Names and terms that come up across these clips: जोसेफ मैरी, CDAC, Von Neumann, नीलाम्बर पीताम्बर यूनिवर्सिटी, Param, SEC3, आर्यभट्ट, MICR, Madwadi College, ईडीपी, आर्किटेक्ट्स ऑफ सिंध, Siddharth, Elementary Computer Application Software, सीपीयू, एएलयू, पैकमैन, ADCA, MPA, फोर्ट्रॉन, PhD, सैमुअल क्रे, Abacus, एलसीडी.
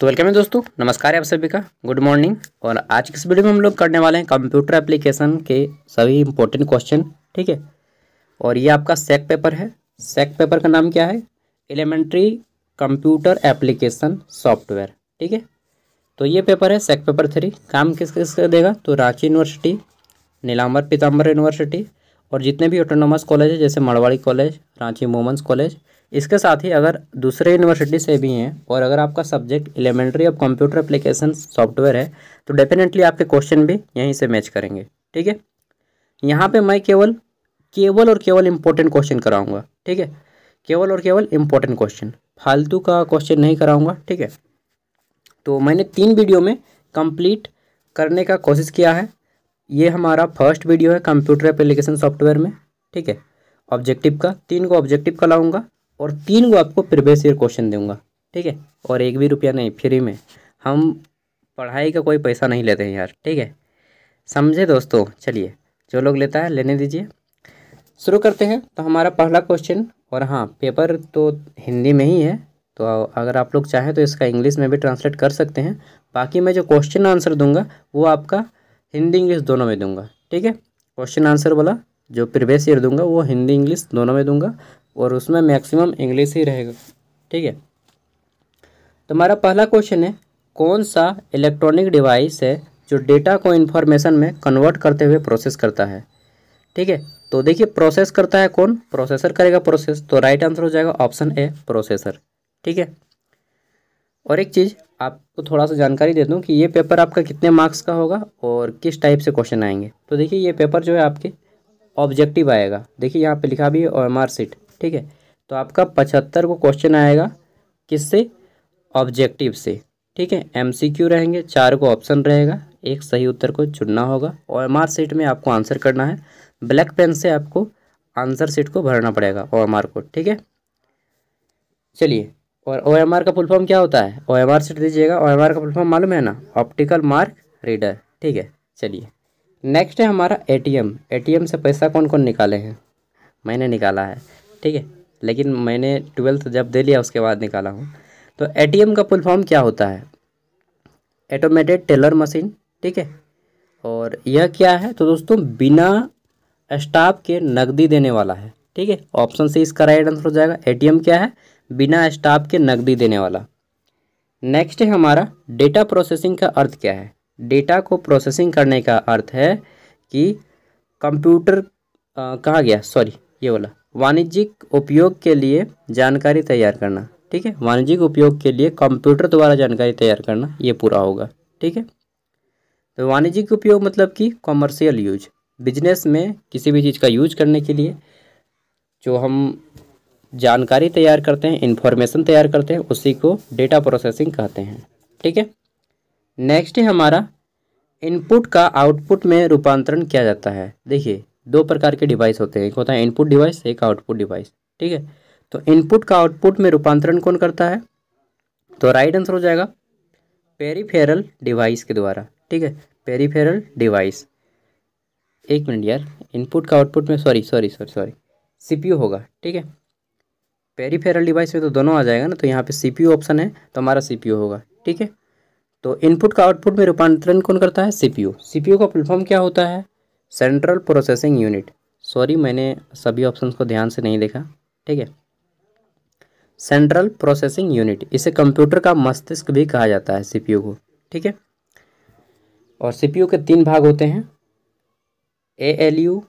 तो वेलकम है दोस्तों, नमस्कार है आप सभी का, गुड मॉर्निंग। और आज की इस वीडियो में हम लोग करने वाले हैं कंप्यूटर एप्लीकेशन के सभी इंपॉर्टेंट क्वेश्चन, ठीक है। और ये आपका सैक पेपर है। सैक पेपर का नाम क्या है? एलिमेंट्री कंप्यूटर एप्लीकेशन सॉफ्टवेयर, ठीक है। तो ये पेपर है सैक पेपर 3। काम किस किस का देगा? तो रांची यूनिवर्सिटी, नीलाम्बर पीताम्बर यूनिवर्सिटी और जितने भी ऑटोनोमस कॉलेज है जैसे Marwari college, Ranchi women's college. इसके साथ ही अगर दूसरे यूनिवर्सिटी से भी हैं और अगर आपका subject elementary of computer application software है तो डेफिनेटली आपके क्वेश्चन भी यहीं से मैच करेंगे, ठीक है। यहाँ पे मैं केवल और केवल इम्पोर्टेंट क्वेश्चन कराऊंगा, ठीक है। केवल और केवल इम्पोर्टेंट क्वेश्चन, फालतू का क्वेश्चन नहीं कराऊंगा, ठीक है। तो मैंने 3 वीडियो में कंप्लीट करने का कोशिश किया है। ये हमारा फर्स्ट वीडियो है कंप्यूटर एप्लीकेशन सॉफ्टवेयर में, ठीक है। ऑब्जेक्टिव का 3 ऑब्जेक्टिव का लाऊँगा और 3 आपको प्रीवियस ईयर क्वेश्चन दूंगा, ठीक है। और 1 भी रुपया नहीं, फ्री में। हम पढ़ाई का कोई पैसा नहीं लेते हैं यार, ठीक है, समझे दोस्तों। चलिए, जो लोग लेता है लेने दीजिए, शुरू करते हैं। तो हमारा पहला क्वेश्चन, और हाँ पेपर तो हिंदी में ही है, तो अगर आप लोग चाहें तो इसका इंग्लिश में भी ट्रांसलेट कर सकते हैं। बाकी मैं जो क्वेश्चन आंसर दूँगा वो आपका हिंदी इंग्लिश दोनों में दूँगा, ठीक है। क्वेश्चन आंसर वाला जो प्रीवियस ईयर दूँगा वो हिंदी इंग्लिश दोनों में दूँगा और उसमें मैक्सिमम इंग्लिश ही रहेगा, ठीक है। तुम्हारा पहला क्वेश्चन है, कौन सा इलेक्ट्रॉनिक डिवाइस है जो डेटा को इन्फॉर्मेशन में कन्वर्ट करते हुए प्रोसेस करता है, ठीक है। तो देखिए, प्रोसेस करता है कौन? प्रोसेसर करेगा प्रोसेस। तो राइट आंसर हो जाएगा ऑप्शन ए, प्रोसेसर, ठीक है। और एक चीज़ आपको थोड़ा सा जानकारी दे दूँ कि ये पेपर आपका कितने मार्क्स का होगा और किस टाइप से क्वेश्चन आएंगे। तो देखिए, ये पेपर जो है आपके ऑब्जेक्टिव आएगा। देखिए यहाँ पे लिखा भी है और मार्कशीट, ठीक है। तो आपका 75 को क्वेश्चन आएगा, किससे? ऑब्जेक्टिव से, ठीक है। एमसीक्यू रहेंगे, 4 को ऑप्शन रहेगा, 1 सही उत्तर को चुनना होगा और मार्क शीट में आपको आंसर करना है। ब्लैक पेन से आपको आंसर शीट को भरना पड़ेगा, ओएमआर को, ठीक है। चलिए, और ओएमआर का फुल फॉर्म क्या होता है? ओएमआर शीट दीजिएगा। ओएमआर का फुल फॉर्म मालूम है ना? ऑप्टिकल मार्क रीडर, ठीक है। चलिए, नेक्स्ट है हमारा एटीएम। एटीएम से पैसा कौन कौन निकाले हैं? मैंने निकाला है, ठीक है, लेकिन मैंने 12th जब दे लिया उसके बाद निकाला हूँ। तो एटीएम का फुल फॉर्म क्या होता है? ऑटोमेटेड टेलर मशीन, ठीक है। और यह क्या है? तो दोस्तों, बिना स्टाफ के नकदी देने वाला है, ठीक है। ऑप्शन से इसका राइट आंसर हो जाएगा। एटीएम क्या है? बिना स्टाफ के नकदी देने वाला। नेक्स्ट है हमारा डेटा प्रोसेसिंग का अर्थ क्या है? डेटा को प्रोसेसिंग करने का अर्थ है कि कंप्यूटर ये बोला वाणिज्यिक उपयोग के लिए जानकारी तैयार करना, ठीक है। वाणिज्यिक उपयोग के लिए कंप्यूटर द्वारा जानकारी तैयार करना, ये पूरा होगा, ठीक है। तो वाणिज्यिक उपयोग मतलब कि कॉमर्शियल यूज, बिजनेस में किसी भी चीज़ का यूज करने के लिए जो हम जानकारी तैयार करते हैं, इन्फॉर्मेशन तैयार करते हैं, उसी को डेटा प्रोसेसिंग कहते हैं, ठीक है। नेक्स्ट है हमारा इनपुट का आउटपुट में रूपांतरण किया जाता है। देखिए, 2 प्रकार के डिवाइस होते हैं, एक होता है इनपुट डिवाइस, एक आउटपुट डिवाइस, ठीक है। तो इनपुट का आउटपुट में रूपांतरण कौन करता है? तो राइट आंसर हो जाएगा पेरीफेरल डिवाइस के द्वारा, ठीक है। पेरीफेरल डिवाइस, एक मिनट यार, इनपुट का आउटपुट में सीपीयू होगा, ठीक है। पेरीफेरल डिवाइस में तो दोनों आ जाएगा ना, तो यहाँ पे सीपीयू ऑप्शन है तो हमारा सीपीयू होगा, ठीक है। तो इनपुट का आउटपुट में रूपांतरण कौन करता है? सीपीयू। सीपीयू का फुल फॉर्म क्या होता है? Central processing unit. सॉरी, मैंने सभी ऑप्शंस को ध्यान से नहीं देखा, ठीक है। सेंट्रल प्रोसेसिंग यूनिट, इसे कंप्यूटर का मस्तिष्क भी कहा जाता है, सीपीयू को, ठीक है। और सीपीयू के 3 भाग होते हैं, एएलयू,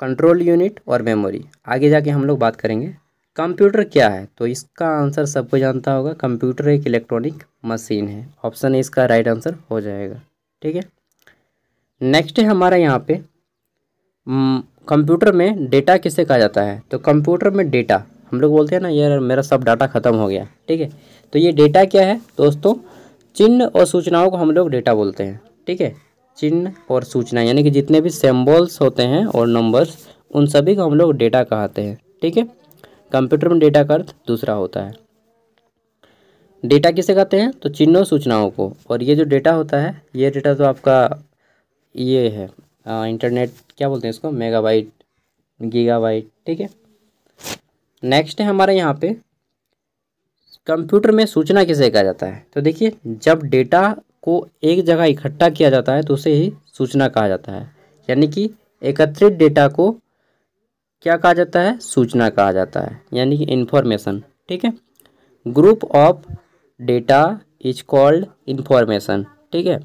कंट्रोल यूनिट और मेमोरी। आगे जाके हम लोग बात करेंगे कंप्यूटर क्या है, तो इसका आंसर सबको जानता होगा, कंप्यूटर एक इलेक्ट्रॉनिक मशीन है। ऑप्शन ए इसका राइट आंसर हो जाएगा, ठीक है। नेक्स्ट है हमारा यहाँ पे कंप्यूटर में डेटा किसे कहा जाता है? तो कंप्यूटर में डेटा हम लोग बोलते हैं ना, यार मेरा सब डाटा ख़त्म हो गया, ठीक है। तो ये डेटा क्या है दोस्तों? चिन्ह और सूचनाओं को हम लोग डेटा बोलते हैं, ठीक है। चिन्ह और सूचना, यानी कि जितने भी सिम्बल्स होते हैं और नंबर्स, उन सभी को हम लोग डेटा कहते हैं, ठीक है। कंप्यूटर में डेटा का अर्थ दूसरा होता है। डेटा किसे कहते हैं? तो चिन्ह और सूचनाओं को। और ये जो डेटा होता है, ये डेटा तो आपका ये है इंटरनेट, क्या बोलते हैं इसको, मेगाबाइट, गीगाबाइट, ठीक है। नेक्स्ट है हमारे यहाँ पे कंप्यूटर में सूचना किसे कहा जाता है? तो देखिए, जब डेटा को एक जगह इकट्ठा किया जाता है तो उसे ही सूचना कहा जाता है, यानी कि एकत्रित डेटा को क्या कहा जाता है? सूचना कहा जाता है, यानी कि इन्फॉर्मेशन। ठीक है, group of data is called information. ठीक है,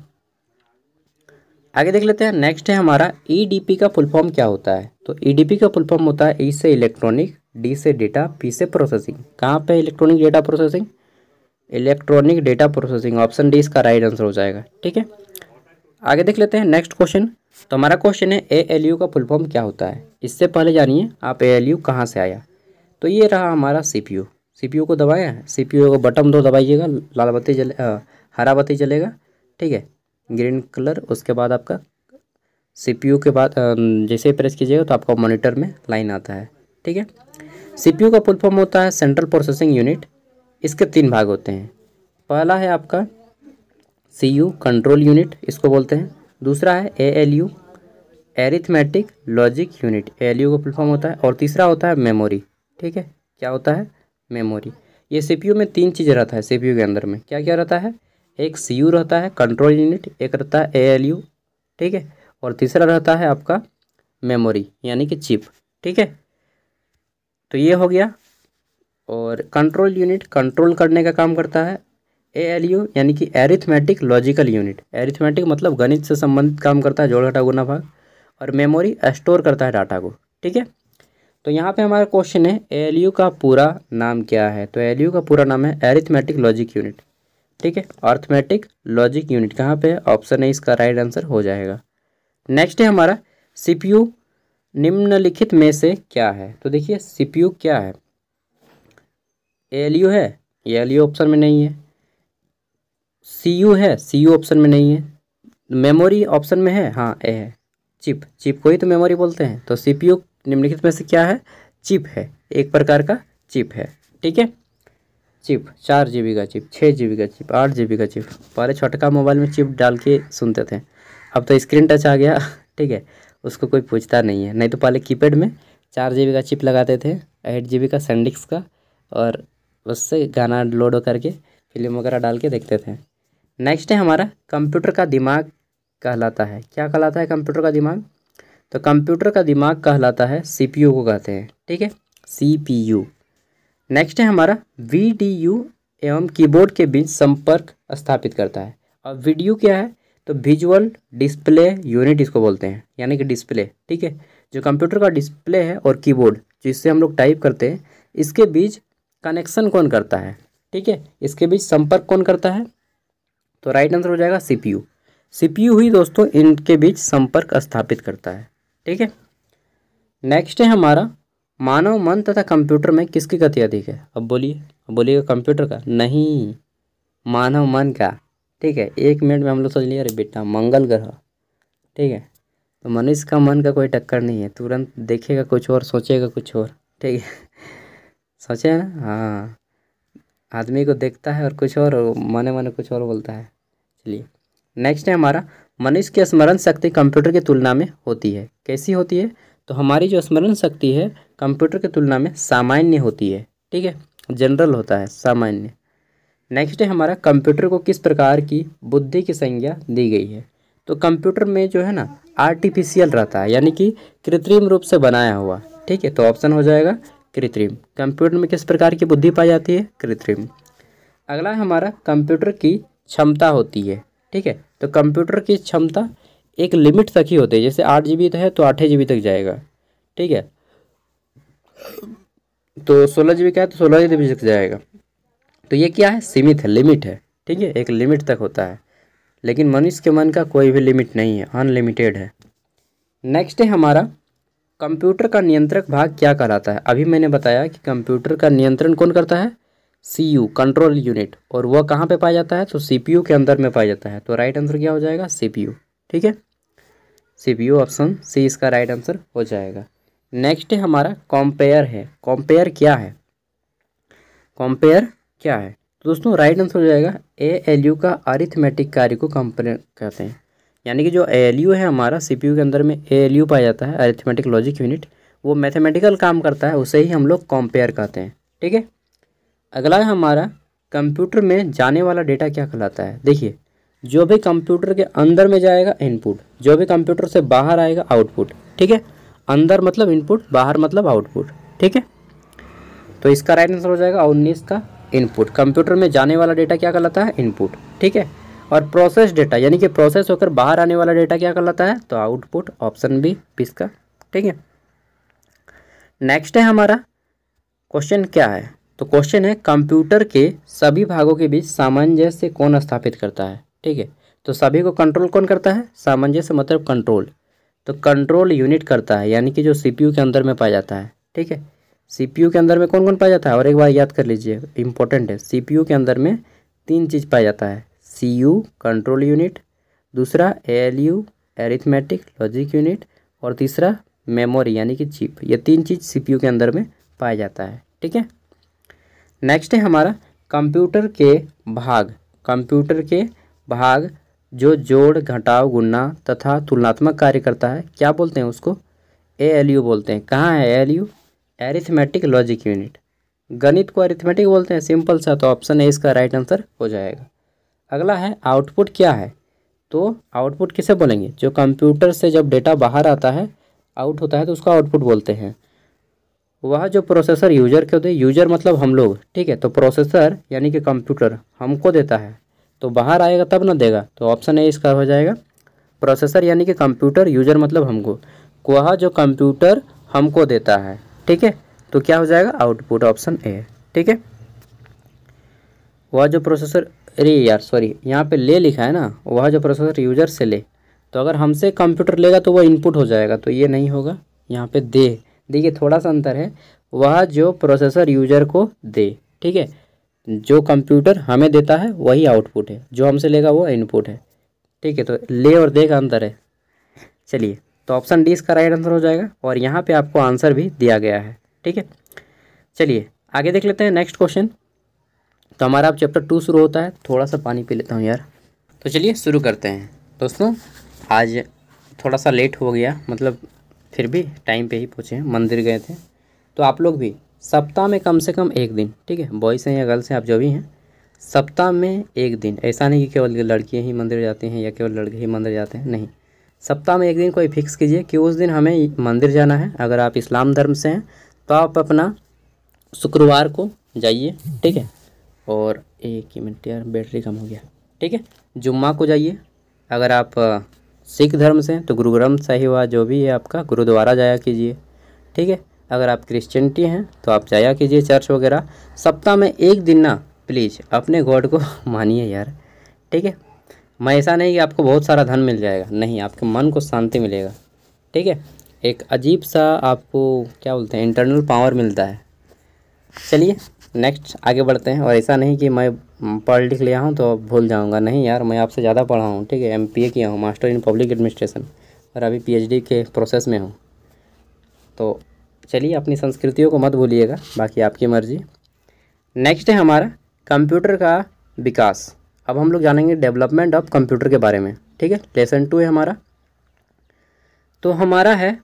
आगे देख लेते हैं। नेक्स्ट है हमारा ईडीपी का फुल फॉर्म क्या होता है? तो ईडीपी का फुल फॉर्म होता है ई से इलेक्ट्रॉनिक, डी से डेटा, पी से प्रोसेसिंग। कहाँ पे electronic data processing? Electronic data processing, option D इसका राइट आंसर हो जाएगा। ठीक है, आगे देख लेते हैं नेक्स्ट क्वेश्चन। तो हमारा क्वेश्चन है एएलयू का फुल फॉर्म क्या होता है। इससे पहले जानिए आप एएलयू कहाँ से आया। तो ये रहा हमारा सीपीयू। सीपीयू को दबाया, सीपीयू को बटन दो दबाइएगा, लाल बत्ती जले, हरा बत्ती जलेगा, ठीक है, ग्रीन कलर। उसके बाद आपका सीपीयू के बाद जैसे ही प्रेस कीजिएगा तो आपका मॉनिटर में लाइन आता है। ठीक है, सीपीयू का फुल फॉर्म होता है सेंट्रल प्रोसेसिंग यूनिट। इसके तीन भाग होते हैं। पहला है आपका सीयू, कंट्रोल यूनिट इसको बोलते हैं। दूसरा है एएलयू, arithmetic logic unit, एएलयू का फुल फॉर्म होता है। और तीसरा होता है मेमोरी। ठीक है, क्या होता है? मेमोरी। ये सीपीयू में तीन चीज़ रहता है। सीपीयू के अंदर में क्या क्या रहता है? एक सीयू रहता है, कंट्रोल यूनिट, एक रहता है एएलयू, ठीक है, और तीसरा रहता है आपका मेमोरी यानी कि चिप। ठीक है, तो ये हो गया। और कंट्रोल यूनिट कंट्रोल करने का काम करता है। एएलयू यानी कि एरिथमेटिक लॉजिकल यूनिट, एरिथमेटिक मतलब गणित से संबंधित काम करता है, जोड़ घटा गुणा भाग। और मेमोरी स्टोर करता है डाटा को। ठीक है, तो यहाँ पे हमारा क्वेश्चन है एएलयू का पूरा नाम क्या है। तो एएलयू का पूरा नाम है एरिथमेटिक लॉजिक यूनिट। ठीक है, अर्थमेटिक लॉजिक यूनिट कहाँ पे है? ऑप्शन है इसका राइट आंसर हो जाएगा। नेक्स्ट है हमारा सीपीयू निम्नलिखित में से क्या है। तो देखिए, सीपीयू क्या है? एएलयू है, एएलयू ऑप्शन में नहीं है। सीयू है, सीयू ऑप्शन में नहीं है। मेमोरी ऑप्शन में है, हाँ ए है, चिप, चिप को ही तो मेमोरी बोलते हैं। तो सीपीयू निम्नलिखित में से क्या है? चिप है, एक प्रकार का चिप है। ठीक है, चिप 4 GB का चिप, 6 GB का चिप, 8 GB का चिप। पहले छोटका मोबाइल में चिप डाल के सुनते थे, अब तो स्क्रीन टच आ गया। ठीक है, उसको कोई पूछता नहीं है, नहीं तो पहले कीपैड में 4 GB का चिप लगाते थे, 8 GB का सैंडिस्क का, और उससे गाना लोड करके फिल्म वगैरह डाल के देखते थे। नेक्स्ट है हमारा कंप्यूटर का दिमाग कहलाता है। क्या कहलाता है कंप्यूटर का दिमाग? तो कंप्यूटर का दिमाग कहलाता है सीपीयू को कहते हैं। ठीक है, सीपीयू। नेक्स्ट है हमारा वीडीयू एवं कीबोर्ड के बीच संपर्क स्थापित करता है। और वीडीयू क्या है? तो विजुअल डिस्प्ले यूनिट इसको बोलते हैं, यानी कि डिस्प्ले। ठीक है, जो कंप्यूटर का डिस्प्ले है और कीबोर्ड जिससे हम लोग टाइप करते हैं, इसके बीच कनेक्शन कौन करता है? ठीक है, इसके बीच संपर्क कौन करता है? तो राइट आंसर हो जाएगा सीपीयू। सीपीयू ही दोस्तों इनके बीच संपर्क स्थापित करता है। ठीक है, नेक्स्ट है हमारा मानव मन तथा कंप्यूटर में किसकी गति अधिक है? अब बोलिए, अब बोलिएगा कंप्यूटर का नहीं, मानव मन का। ठीक है, एक मिनट में हम लोग सोच लिया, अरे बेटा मंगल ग्रह। ठीक है, तो मनुष्य का मन का कोई टक्कर नहीं है, तुरंत देखेगा कुछ और, सोचेगा कुछ और। ठीक है, सोचे ना, हाँ, आदमी को देखता है और कुछ और, माने माने कुछ और बोलता है। चलिए, नेक्स्ट है हमारा मनुष्य की स्मरण शक्ति कंप्यूटर की तुलना में होती है। कैसी होती है? तो हमारी जो स्मरण शक्ति है कंप्यूटर की तुलना में सामान्य होती है। ठीक है, जनरल होता है, सामान्य। नेक्स्ट है हमारा कंप्यूटर को किस प्रकार की बुद्धि की संज्ञा दी गई है? तो कंप्यूटर में जो है ना, आर्टिफिशियल रहता है, यानी कि कृत्रिम रूप से बनाया हुआ। ठीक है, तो ऑप्शन हो जाएगा कृत्रिम। कंप्यूटर में किस प्रकार की बुद्धि पाई जाती है? कृत्रिम। अगला है हमारा कंप्यूटर की क्षमता होती है। ठीक है, तो कंप्यूटर की क्षमता एक लिमिट तक ही होती है, जैसे 8 GB है तो 8 GB तक जाएगा। ठीक है, तो 16 GB का है तो 16 GB तक जाएगा। तो ये क्या है? सीमित है, लिमिट है। ठीक है, एक लिमिट तक होता है, लेकिन मनुष्य के मन का कोई भी लिमिट नहीं है, अनलिमिटेड है। नेक्स्ट है हमारा कंप्यूटर का नियंत्रक भाग क्या कहलाता है? अभी मैंने बताया कि कंप्यूटर का नियंत्रण कौन करता है? CU, control unit. और वह कहाँ पे पाया जाता है? तो सीपीयू के अंदर में पाया जाता है। तो राइट आंसर क्या हो जाएगा? सीपीयू। ठीक है, सीपीयू ऑप्शन सी इसका राइट आंसर हो जाएगा। नेक्स्ट है हमारा कॉम्पेयर है। कॉम्पेयर क्या है? कॉम्पेयर क्या है? तो दोस्तों राइट आंसर हो जाएगा एएलयू का अरिथमेटिक कार्य को कंपेयर कहते हैं, यानी कि जो एएलयू है हमारा सीपीयू के अंदर में एएलयू पाया जाता है, अरिथमेटिक लॉजिक यूनिट, वो मैथमेटिकल काम करता है, उसे ही हम लोग कॉम्पेयर कहते हैं। ठीक है, अगला है हमारा कंप्यूटर में जाने वाला डेटा क्या कहलाता है? देखिए, जो भी कंप्यूटर के अंदर में जाएगा इनपुट, जो भी कंप्यूटर से बाहर आएगा आउटपुट। ठीक है, अंदर मतलब इनपुट, बाहर मतलब आउटपुट। ठीक है, तो इसका राइट आंसर हो जाएगा 19 का इनपुट। कंप्यूटर में जाने वाला डेटा क्या कहलाता है? इनपुट। ठीक है, और प्रोसेस डेटा यानी कि प्रोसेस होकर बाहर आने वाला डेटा क्या कहलाता है? तो आउटपुट, ऑप्शन बी इसका। ठीक है, नेक्स्ट है हमारा क्वेश्चन क्या है, तो क्वेश्चन है कंप्यूटर के सभी भागों के बीच सामंजस्य कौन स्थापित करता है? ठीक है, तो सभी को कंट्रोल कौन करता है? सामंजस्य मतलब कंट्रोल, तो कंट्रोल यूनिट करता है, यानी कि जो सीपीयू के अंदर में पाया जाता है। ठीक है, सीपीयू के अंदर में कौन कौन पाया जाता है? और एक बार याद कर लीजिए, इंपॉर्टेंट है। सीपीयू के अंदर में तीन चीज़ पाया जाता है, सीयू कंट्रोल यूनिट, दूसरा एएलयू एरिथमेटिक लॉजिक यूनिट, और तीसरा मेमोरी यानी कि चिप। ये तीन चीज़ सीपीयू के अंदर में पाया जाता है। ठीक है, नेक्स्ट है हमारा कंप्यूटर के भाग, कंप्यूटर के भाग जो जोड़ घटाव गुणा तथा तुलनात्मक कार्य करता है क्या बोलते हैं उसको? एएलयू बोलते हैं। कहाँ है एएलयू? Arithmetic logic unit. गणित को एरिथमेटिक बोलते हैं, सिंपल सा। तो ऑप्शन ए इसका राइट आंसर हो जाएगा। अगला है आउटपुट क्या है, तो आउटपुट किसे बोलेंगे? जो कंप्यूटर से जब डेटा बाहर आता है, आउट होता है, तो उसका आउटपुट बोलते हैं। वह जो प्रोसेसर यूजर को दे, यूजर मतलब हम लोग। ठीक है, तो प्रोसेसर यानी कि कंप्यूटर हमको देता है, तो बाहर आएगा तब ना देगा। तो ऑप्शन ए इसका हो जाएगा, प्रोसेसर यानी कि कंप्यूटर, यूजर मतलब हमको, वह जो कंप्यूटर हमको देता है। ठीक है, तो क्या हो जाएगा? Output, option A. ठीक है, वह जो प्रोसेसर, अरे यार सॉरी, यहाँ पे ले लिखा है ना, वह जो प्रोसेसर यूजर से ले, तो अगर हमसे कंप्यूटर लेगा तो वह इनपुट हो जाएगा, तो ये नहीं होगा। यहाँ पे दे, देखिए थोड़ा सा अंतर है, वह जो प्रोसेसर यूजर को दे। ठीक है, जो कंप्यूटर हमें देता है वही आउटपुट है, जो हमसे लेगा वो इनपुट है। ठीक है, तो ले और दे का अंतर है। चलिए, तो ऑप्शन डी इसका राइट आंसर हो जाएगा, और यहाँ पे आपको आंसर भी दिया गया है। ठीक है, चलिए आगे देख लेते हैं नेक्स्ट क्वेश्चन। तो हमारा अब चैप्टर 2 शुरू होता है। थोड़ा सा पानी पी लेता हूँ यार। तो चलिए शुरू करते हैं दोस्तों। आज थोड़ा सा लेट हो गया, मतलब फिर भी टाइम पे ही पहुँचे हैं, मंदिर गए थे। तो आप लोग भी सप्ताह में कम से कम एक दिन, ठीक है, बॉयज़ हैं या गर्ल्स हैं, आप जो भी हैं, सप्ताह में एक दिन, ऐसा नहीं कि केवल लड़कियाँ ही मंदिर जाती हैं या केवल लड़के ही मंदिर जाते हैं, नहीं। सप्ताह में एक दिन कोई फिक्स कीजिए कि उस दिन हमें मंदिर जाना है। अगर आप इस्लाम धर्म से हैं तो आप अपना शुक्रवार को जाइए। ठीक है, और एक मिनट यार, बैटरी कम हो गया। ठीक है, जुम्मा को जाइए। अगर आप सिख धर्म से हैं तो गुरु ग्रंथ साहिब जो भी है आपका, गुरुद्वारा जाया कीजिए। ठीक है, अगर आप क्रिश्चियनिटी हैं तो आप जाया कीजिए चर्च वगैरह। सप्ताह में एक दिन ना प्लीज़ अपने गॉड को मानिए यार। ठीक है, मैं ऐसा नहीं कि आपको बहुत सारा धन मिल जाएगा, नहीं, आपके मन को शांति मिलेगा। ठीक है, एक अजीब सा आपको क्या बोलते हैं, इंटरनल पावर मिलता है। चलिए नेक्स्ट आगे बढ़ते हैं। और ऐसा नहीं कि मैं पढ़ लिख लिया हूँ तो भूल जाऊँगा, नहीं यार, मैं आपसे ज़्यादा पढ़ा हूँ। ठीक है, MPA किया हूँ, मास्टर इन पब्लिक एडमिनिस्ट्रेशन, और अभी PhD के प्रोसेस में हूँ। तो चलिए, अपनी संस्कृतियों को मत भूलिएगा, बाकी आपकी मर्ज़ी। नेक्स्ट है हमारा कंप्यूटर का विकास। अब हम लोग जानेंगे डेवलपमेंट ऑफ कंप्यूटर के बारे में। ठीक है, लेसन 2 है हमारा। तो हमारा है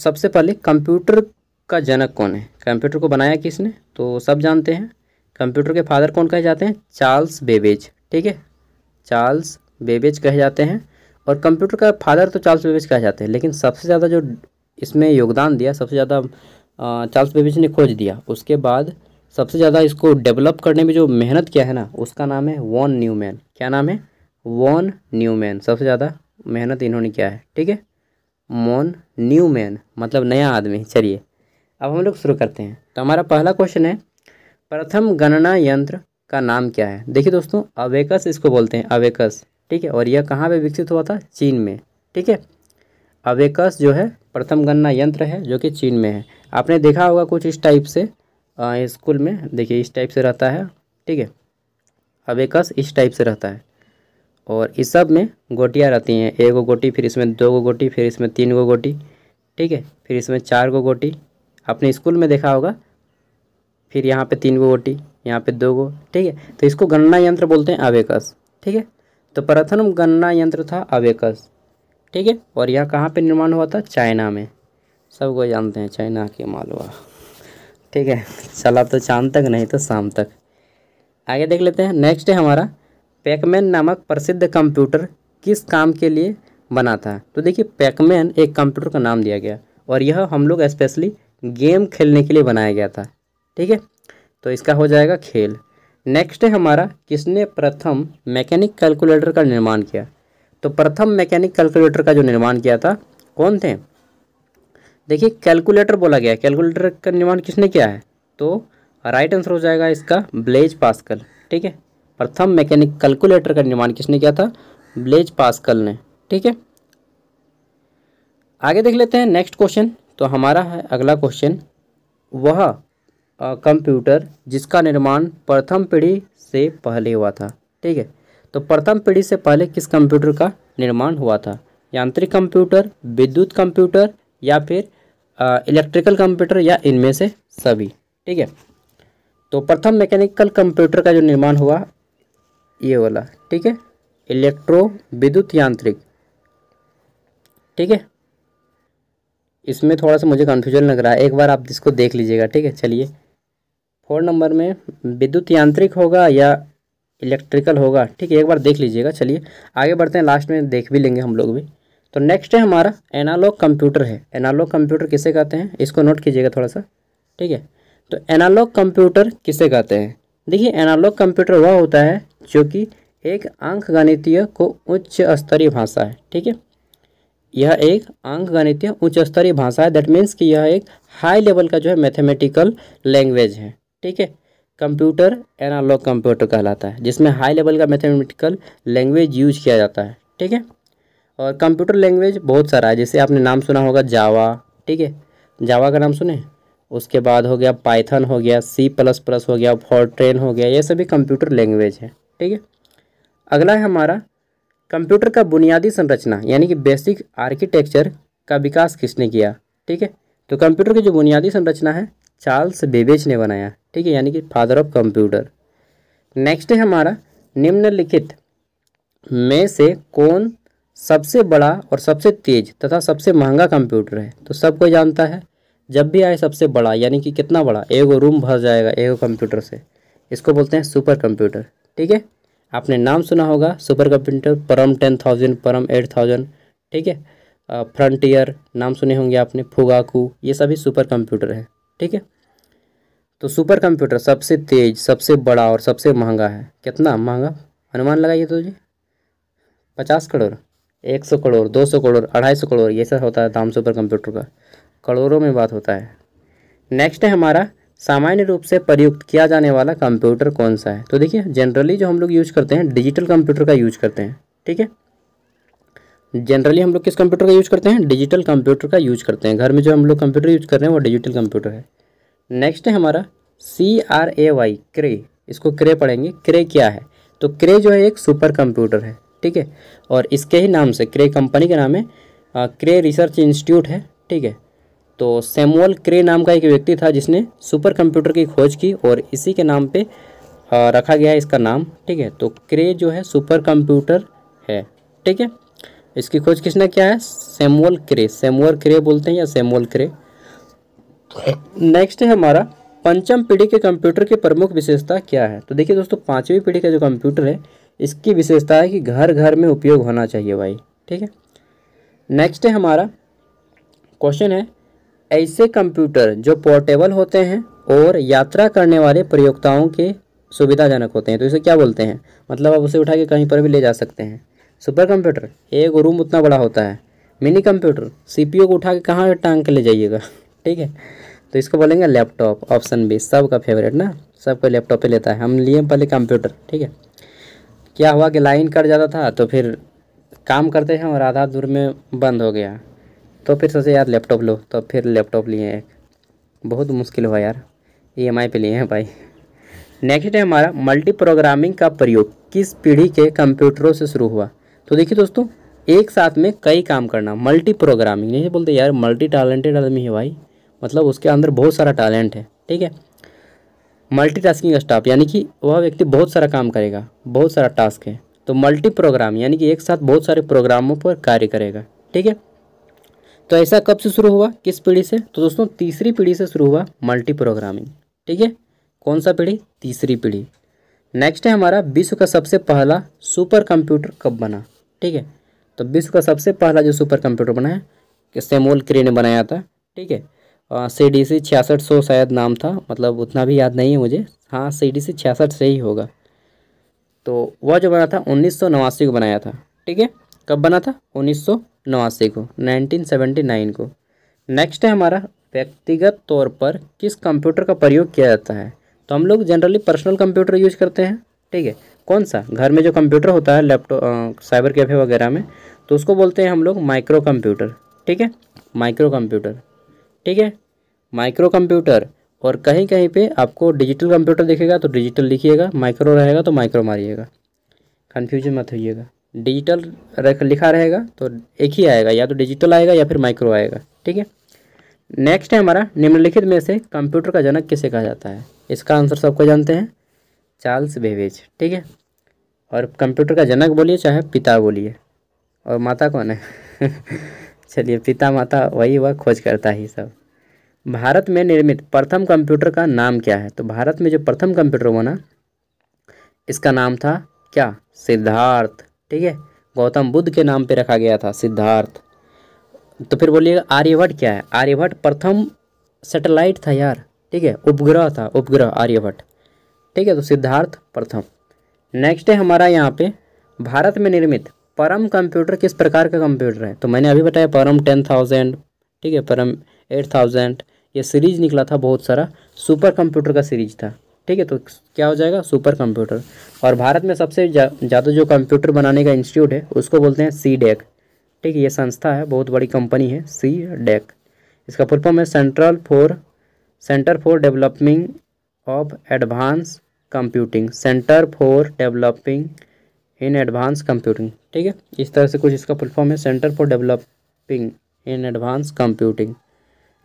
सबसे पहले, कंप्यूटर का जनक कौन है, कंप्यूटर को बनाया किसने? तो सब जानते हैं कंप्यूटर के फादर कौन कहे जाते हैं? Charles Babbage. ठीक है, चार्ल्स बेबेज कहे जाते हैं, और कंप्यूटर का फादर तो चार्ल्स बेबेज कहे जाते हैं, लेकिन सबसे ज़्यादा जो इसमें योगदान दिया, सबसे ज़्यादा चार्ल्स बेबेज ने खोज दिया। उसके बाद सबसे ज़्यादा इसको डेवलप करने में जो मेहनत किया है ना, उसका नाम है वॉन न्यूमैन। क्या नाम है? Von Neumann. सबसे ज़्यादा मेहनत इन्होंने किया है। ठीक है, वॉन न्यूमैन मतलब नया आदमी। चलिए अब हम लोग शुरू करते हैं। तो हमारा पहला क्वेश्चन है, प्रथम गणना यंत्र का नाम क्या है? देखिए दोस्तों, अबेकस इसको बोलते हैं, अबेकस। ठीक है, और यह कहाँ पे विकसित हुआ था? चीन में। ठीक है, अबेकस जो है प्रथम गणना यंत्र है, जो कि चीन में है। आपने देखा होगा कुछ इस टाइप से स्कूल में, देखिए इस टाइप से रहता है। ठीक है, अबेकस इस टाइप से रहता है, और इस सब में गोटियाँ रहती हैं, 1 गो गोटी, फिर इसमें 2 गो गोटी, फिर इसमें 3 गो गोटी, ठीक है, फिर इसमें 4 गो गोटी, आपने स्कूल में देखा होगा, फिर यहाँ पे 3 गो गोटी, यहाँ पे 2 गो। ठीक है, तो इसको गणना यंत्र बोलते हैं, अबेकस। ठीक है, तो प्रथम गणना यंत्र था अबेकस। ठीक है, और यह कहाँ पे निर्माण हुआ था? चाइना में। सब को जानते हैं चाइना के मालवा। ठीक है, चला तो चांद तक, नहीं तो शाम तक। आगे देख लेते हैं। नेक्स्ट है हमारा पैकमैन नामक प्रसिद्ध कंप्यूटर किस काम के लिए बना था। तो देखिए पैकमैन एक कंप्यूटर का नाम दिया गया और यह हम लोग स्पेशली गेम खेलने के लिए बनाया गया था। ठीक है, तो इसका हो जाएगा खेल। नेक्स्ट है हमारा किसने प्रथम मैकेनिक कैलकुलेटर का निर्माण किया। तो प्रथम मैकेनिक कैलकुलेटर का जो निर्माण किया था कौन थे। देखिए कैलकुलेटर बोला गया, कैलकुलेटर का निर्माण किसने किया है, तो राइट आंसर हो जाएगा इसका ब्लेज पास्कल। ठीक है, प्रथम मैकेनिक कैलकुलेटर का निर्माण किसने किया था, ब्लेज पास्कल ने। ठीक है, आगे देख लेते हैं नेक्स्ट क्वेश्चन। तो हमारा है अगला क्वेश्चन, वह कंप्यूटर जिसका निर्माण प्रथम पीढ़ी से पहले हुआ था। ठीक है, तो प्रथम पीढ़ी से पहले किस कंप्यूटर का निर्माण हुआ था, यांत्रिक कंप्यूटर, विद्युत कंप्यूटर या फिर इलेक्ट्रिकल कंप्यूटर या इनमें से सभी। ठीक है, तो प्रथम मैकेनिकल कंप्यूटर का जो निर्माण हुआ ये वाला, ठीक है, इलेक्ट्रो विद्युत यांत्रिक। ठीक है, इसमें थोड़ा सा मुझे कन्फ्यूजन लग रहा है, एक बार आप इसको देख लीजिएगा। ठीक है, चलिए 4 नंबर में विद्युत यांत्रिक होगा या इलेक्ट्रिकल होगा। ठीक है, एक बार देख लीजिएगा। चलिए आगे बढ़ते हैं, लास्ट में देख भी लेंगे हम लोग भी। तो नेक्स्ट है हमारा एनालॉग कंप्यूटर है। एनालॉग कंप्यूटर किसे कहते हैं, इसको नोट कीजिएगा थोड़ा सा। ठीक है, तो एनालॉग कंप्यूटर किसे कहते हैं। देखिए एनालॉग कंप्यूटर वह होता है जो कि एक अंकगणितीय को उच्च स्तरीय भाषा है। ठीक है, यह एक अंकगणितीय उच्च स्तरीय भाषा है, दैट मीन्स कि यह एक हाई लेवल का जो है मैथमेटिकल लैंग्वेज है। ठीक है, कंप्यूटर एनालॉग कंप्यूटर कहलाता है, जिसमें हाई लेवल का मैथमेटिकल लैंग्वेज यूज किया जाता है। ठीक है, और कंप्यूटर लैंग्वेज बहुत सारा है, जैसे आपने नाम सुना होगा जावा। ठीक है, जावा का नाम सुने, उसके बाद हो गया पाइथन, हो गया C++ हो गया, फोरट्रेन हो गया, ये सभी कंप्यूटर लैंग्वेज है। ठीक है, अगला है हमारा कंप्यूटर का बुनियादी संरचना यानी कि बेसिक आर्किटेक्चर का विकास किसने किया। ठीक है, तो कंप्यूटर की जो बुनियादी संरचना है चार्ल्स बेबेज ने बनाया। ठीक है, यानी कि फादर ऑफ कंप्यूटर। नेक्स्ट है हमारा निम्नलिखित में से कौन सबसे बड़ा और सबसे तेज तथा सबसे महंगा कंप्यूटर है। तो सबको जानता है जब भी आए सबसे बड़ा, यानी कि कितना बड़ा, एगो रूम भर जाएगा एगो कंप्यूटर से, इसको बोलते हैं सुपर कंप्यूटर। ठीक है, आपने नाम सुना होगा सुपर कंप्यूटर, परम 10,000, परम 8,000। ठीक है, फ्रंटियर नाम सुने होंगे आपने, फुगाकू, ये सभी सुपर कंप्यूटर हैं। ठीक है, तो सुपर कंप्यूटर सबसे तेज, सबसे बड़ा और सबसे महंगा है। कितना महंगा अनुमान लगाइए तो जी, 50 करोड़, 100 करोड़, 200 करोड़, 250 करोड़, ये सब होता है दाम सुपर कंप्यूटर का, करोड़ों में बात होता है। नेक्स्ट है हमारा सामान्य रूप से प्रयुक्त किया जाने वाला कंप्यूटर कौन सा है। तो देखिए जनरली जो हम लोग यूज करते हैं डिजिटल कंप्यूटर का यूज करते हैं। ठीक है, जनरली हम लोग किस कंप्यूटर का यूज करते हैं, डिजिटल कंप्यूटर का यूज करते हैं। घर में जो हम लोग कंप्यूटर यूज कर रहे हैं वो डिजिटल कंप्यूटर है। नेक्स्ट है हमारा CRAY, क्रे, इसको क्रे पढ़ेंगे। क्रे क्या है, तो क्रे जो है एक सुपर कंप्यूटर है। ठीक है, और इसके ही नाम से क्रे कंपनी का नाम है, क्रे रिसर्च इंस्टीट्यूट है। ठीक है, तो सैमुअल क्रे नाम का एक व्यक्ति था जिसने सुपर कंप्यूटर की खोज की और इसी के नाम पे रखा गया है इसका नाम। ठीक है, तो क्रे जो है सुपर कंप्यूटर है। ठीक है, इसकी खोज किसने किया है, सैमुअल क्रे, सैमुअल क्रे बोलते हैं या सैमुअल क्रे। नेक्स्ट है हमारा पंचम पीढ़ी के कंप्यूटर की प्रमुख विशेषता क्या है। तो देखिए दोस्तों पाँचवीं पीढ़ी का जो कंप्यूटर है इसकी विशेषता है कि घर घर में उपयोग होना चाहिए भाई। ठीक है, नेक्स्ट है हमारा क्वेश्चन है ऐसे कंप्यूटर जो पोर्टेबल होते हैं और यात्रा करने वाले प्रयोक्ताओं के सुविधाजनक होते हैं, तो इसे क्या बोलते हैं, मतलब आप उसे उठा के कहीं पर भी ले जा सकते हैं। सुपर कंप्यूटर एक रूम उतना बड़ा होता है, मिनी कंप्यूटर CPU को उठा के कहाँ टांग के ले जाइएगा। ठीक है, तो इसको बोलेंगे लैपटॉप, ऑप्शन बी सबका फेवरेट ना, सबको लैपटॉप पे लेता है, हम लिए पहले कंप्यूटर। ठीक है, क्या हुआ कि लाइन कट जाता था तो फिर काम करते हैं और आधा दूर में बंद हो गया, तो फिर सोचे यार लैपटॉप लो, तो फिर लैपटॉप लिए एक, बहुत मुश्किल हुआ यार, EMI पे लिए हैं भाई। नेक्स्ट है हमारा मल्टी प्रोग्रामिंग का प्रयोग किस पीढ़ी के कंप्यूटरों से शुरू हुआ। तो देखिए दोस्तों एक साथ में कई काम करना, मल्टी प्रोग्रामिंग, नहीं बोलते यार मल्टी टैलेंटेड आदमी है भाई, मतलब उसके अंदर बहुत सारा टैलेंट है। ठीक है, मल्टी टास्किंग स्टाफ, यानी कि वह व्यक्ति बहुत सारा काम करेगा, बहुत सारा टास्क है, तो मल्टी प्रोग्राम यानी कि एक साथ बहुत सारे प्रोग्रामों पर कार्य करेगा। ठीक है, तो ऐसा कब से शुरू हुआ, किस पीढ़ी से, तो दोस्तों तीसरी पीढ़ी से शुरू हुआ मल्टी प्रोग्रामिंग। ठीक है, कौन सा पीढ़ी, तीसरी पीढ़ी। नेक्स्ट है हमारा विश्व का सबसे पहला सुपर कंप्यूटर कब बना। ठीक है, तो विश्व का सबसे पहला जो सुपर कंप्यूटर बना है कि सैमुअल क्रे ने बनाया था। ठीक है, CDC 6600 शायद नाम था, मतलब उतना भी याद नहीं है मुझे। हाँ, CDC 66 से ही होगा। तो वह जो बना था 1989 को बनाया था। ठीक है, कब बना था? 1989 को, 1979 को। नेक्स्ट है हमारा व्यक्तिगत तौर पर किस कंप्यूटर का प्रयोग किया जाता है। तो हम लोग जनरली पर्सनल कंप्यूटर यूज करते हैं। ठीक है, कौन सा? घर में जो कंप्यूटर होता है, लैपटॉप, साइबर कैफे वगैरह में, तो उसको बोलते हैं हम लोग माइक्रो कंप्यूटर। ठीक है, माइक्रो कंप्यूटर। ठीक है, माइक्रो कंप्यूटर। और कहीं कहीं पे आपको डिजिटल कंप्यूटर दिखेगा तो डिजिटल लिखिएगा, माइक्रो रहेगा तो माइक्रो मारिएगा, कन्फ्यूजन मत होइएगा। डिजिटल लिखा रहेगा तो एक ही आएगा, या तो डिजिटल आएगा या फिर माइक्रो आएगा। ठीक है, नेक्स्ट है हमारा निम्नलिखित में से कंप्यूटर का जनक किसे कहा जाता है। इसका आंसर सबको जानते हैं, चार्ल्स बेबेज। ठीक है, और कंप्यूटर का जनक बोलिए चाहे पिता बोलिए। और माता कौन है? चलिए, पिता माता वही हुआ, खोज करता ही सब। भारत में निर्मित प्रथम कंप्यूटर का नाम क्या है? तो भारत में जो प्रथम कंप्यूटर बना, इसका नाम था क्या? सिद्धार्थ। ठीक है, गौतम बुद्ध के नाम पे रखा गया था, सिद्धार्थ। तो फिर बोलिएगा आर्यभट्ट क्या है? आर्यभट्ट प्रथम सैटेलाइट था यार। ठीक है, उपग्रह था, उपग्रह आर्यभट्ट। ठीक है, तो सिद्धार्थ प्रथम। नेक्स्ट है हमारा यहाँ पे भारत में निर्मित परम कंप्यूटर किस प्रकार का कंप्यूटर है। तो मैंने अभी बताया परम 10,000। ठीक है, परम 8,000, ये सीरीज निकला था बहुत सारा, सुपर कंप्यूटर का सीरीज था। ठीक है, तो क्या हो जाएगा? Super computer. और भारत में सबसे ज़्यादा जो कंप्यूटर बनाने का इंस्टीट्यूट है उसको बोलते हैं CDAC। ठीक है, ये संस्था है, बहुत बड़ी कंपनी है, CDAC। इसका फुल फॉर्म है centre for developing of advance computing, centre for developing in advance computing. ठीक है, इस तरह से कुछ इसका फुल फॉर्म है, centre for developing in advance computing.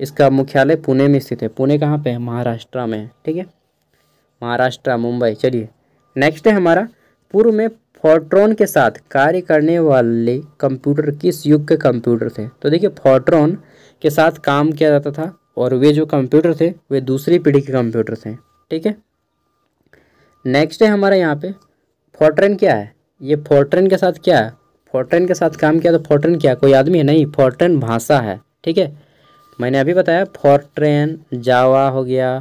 इसका मुख्यालय पुणे में स्थित है। पुणे कहाँ पे है? महाराष्ट्र में। ठीक है, महाराष्ट्र, मुंबई। चलिए, नेक्स्ट है हमारा पूर्व में फोर्ट्रॉन के साथ कार्य करने वाले कंप्यूटर किस युग के कंप्यूटर थे। तो देखिए, फोर्ट्रॉन के साथ काम किया जाता था और वे जो कंप्यूटर थे वे दूसरी पीढ़ी के कंप्यूटर थे। ठीक है, नेक्स्ट है हमारा यहाँ पे फोर्ट्रॉन क्या है, ये फोर्ट्रॉन के साथ क्या है, फोर्ट्रॉन के साथ काम किया। तो फोर्ट्रॉन क्या कोई आदमी है? नहीं, फोर्ट्रॉन भाषा है। ठीक है, मैंने अभी बताया फोर्ट्रॉन, जावा हो गया,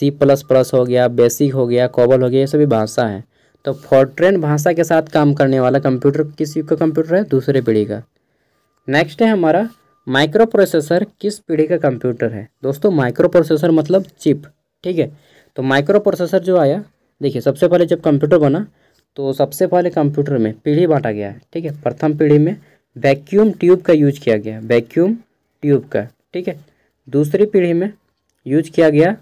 C++ हो गया, बेसिक हो गया, कोबल हो गया, ये सभी भाषा है। तो फोर्ट्रॉन भाषा के साथ काम करने वाला कंप्यूटर किस युग का कंप्यूटर है? दूसरे पीढ़ी का। नेक्स्ट है हमारा माइक्रो प्रोसेसर किस पीढ़ी का कंप्यूटर है। दोस्तों, माइक्रो प्रोसेसर मतलब चिप। ठीक है, तो माइक्रो प्रोसेसर जो आया, देखिए सबसे पहले जब कंप्यूटर बना तो सबसे पहले कंप्यूटर में पीढ़ी बांटा गया है। ठीक है, प्रथम पीढ़ी में वैक्यूम ट्यूब का यूज किया गया, वैक्यूम ट्यूब का। ठीक है, दूसरी पीढ़ी में यूज किया गया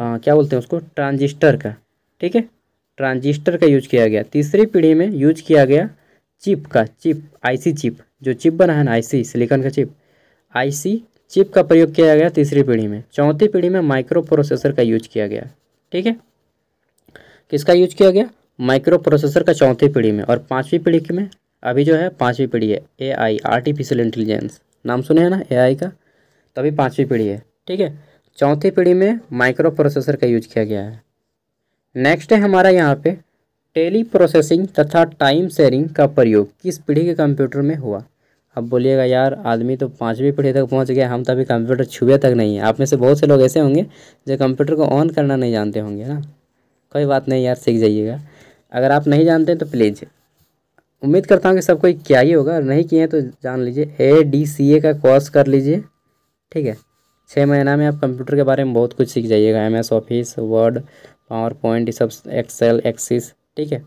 क्या बोलते हैं उसको, ट्रांजिस्टर का। ठीक है, ट्रांजिस्टर का यूज किया गया। तीसरी पीढ़ी में यूज किया गया चिप का, चिप, IC चिप, जो चिप बना है ना, IC सिलिकॉन का चिप, IC चिप का प्रयोग किया गया तीसरी पीढ़ी में। चौथी पीढ़ी में माइक्रो प्रोसेसर का यूज किया गया। ठीक है, किसका यूज किया गया? माइक्रो प्रोसेसर का, चौथी पीढ़ी में। और पाँचवीं पीढ़ी में अभी जो है पाँचवीं पीढ़ी है, AI, आर्टिफिशियल इंटेलिजेंस, नाम सुने हैं ना AI का, तभी पाँचवीं पीढ़ी है। ठीक है, चौथी पीढ़ी में माइक्रो प्रोसेसर का यूज किया गया है। नेक्स्ट है हमारा यहाँ पे टेली प्रोसेसिंग तथा टाइम शेयरिंग का प्रयोग किस पीढ़ी के कंप्यूटर में हुआ। अब बोलिएगा यार, आदमी तो पाँचवीं पीढ़ी तक पहुँच गया, हम तो अभी कंप्यूटर छुए तक नहीं है। आप में से बहुत से लोग ऐसे होंगे जो कंप्यूटर को ऑन करना नहीं जानते होंगे ना, कोई बात नहीं यार, सीख जाइएगा। अगर आप नहीं जानते तो प्लीज़, उम्मीद करता हूँ कि सब कोई क्या ही होगा, नहीं किए हैं तो जान लीजिए, ADCA का कोर्स कर लीजिए। ठीक है, 6 महीना में आप कंप्यूटर के बारे में बहुत कुछ सीख जाइएगा, MS office, word, power point, ये सब, एक्सेल, एक्सिस। ठीक है,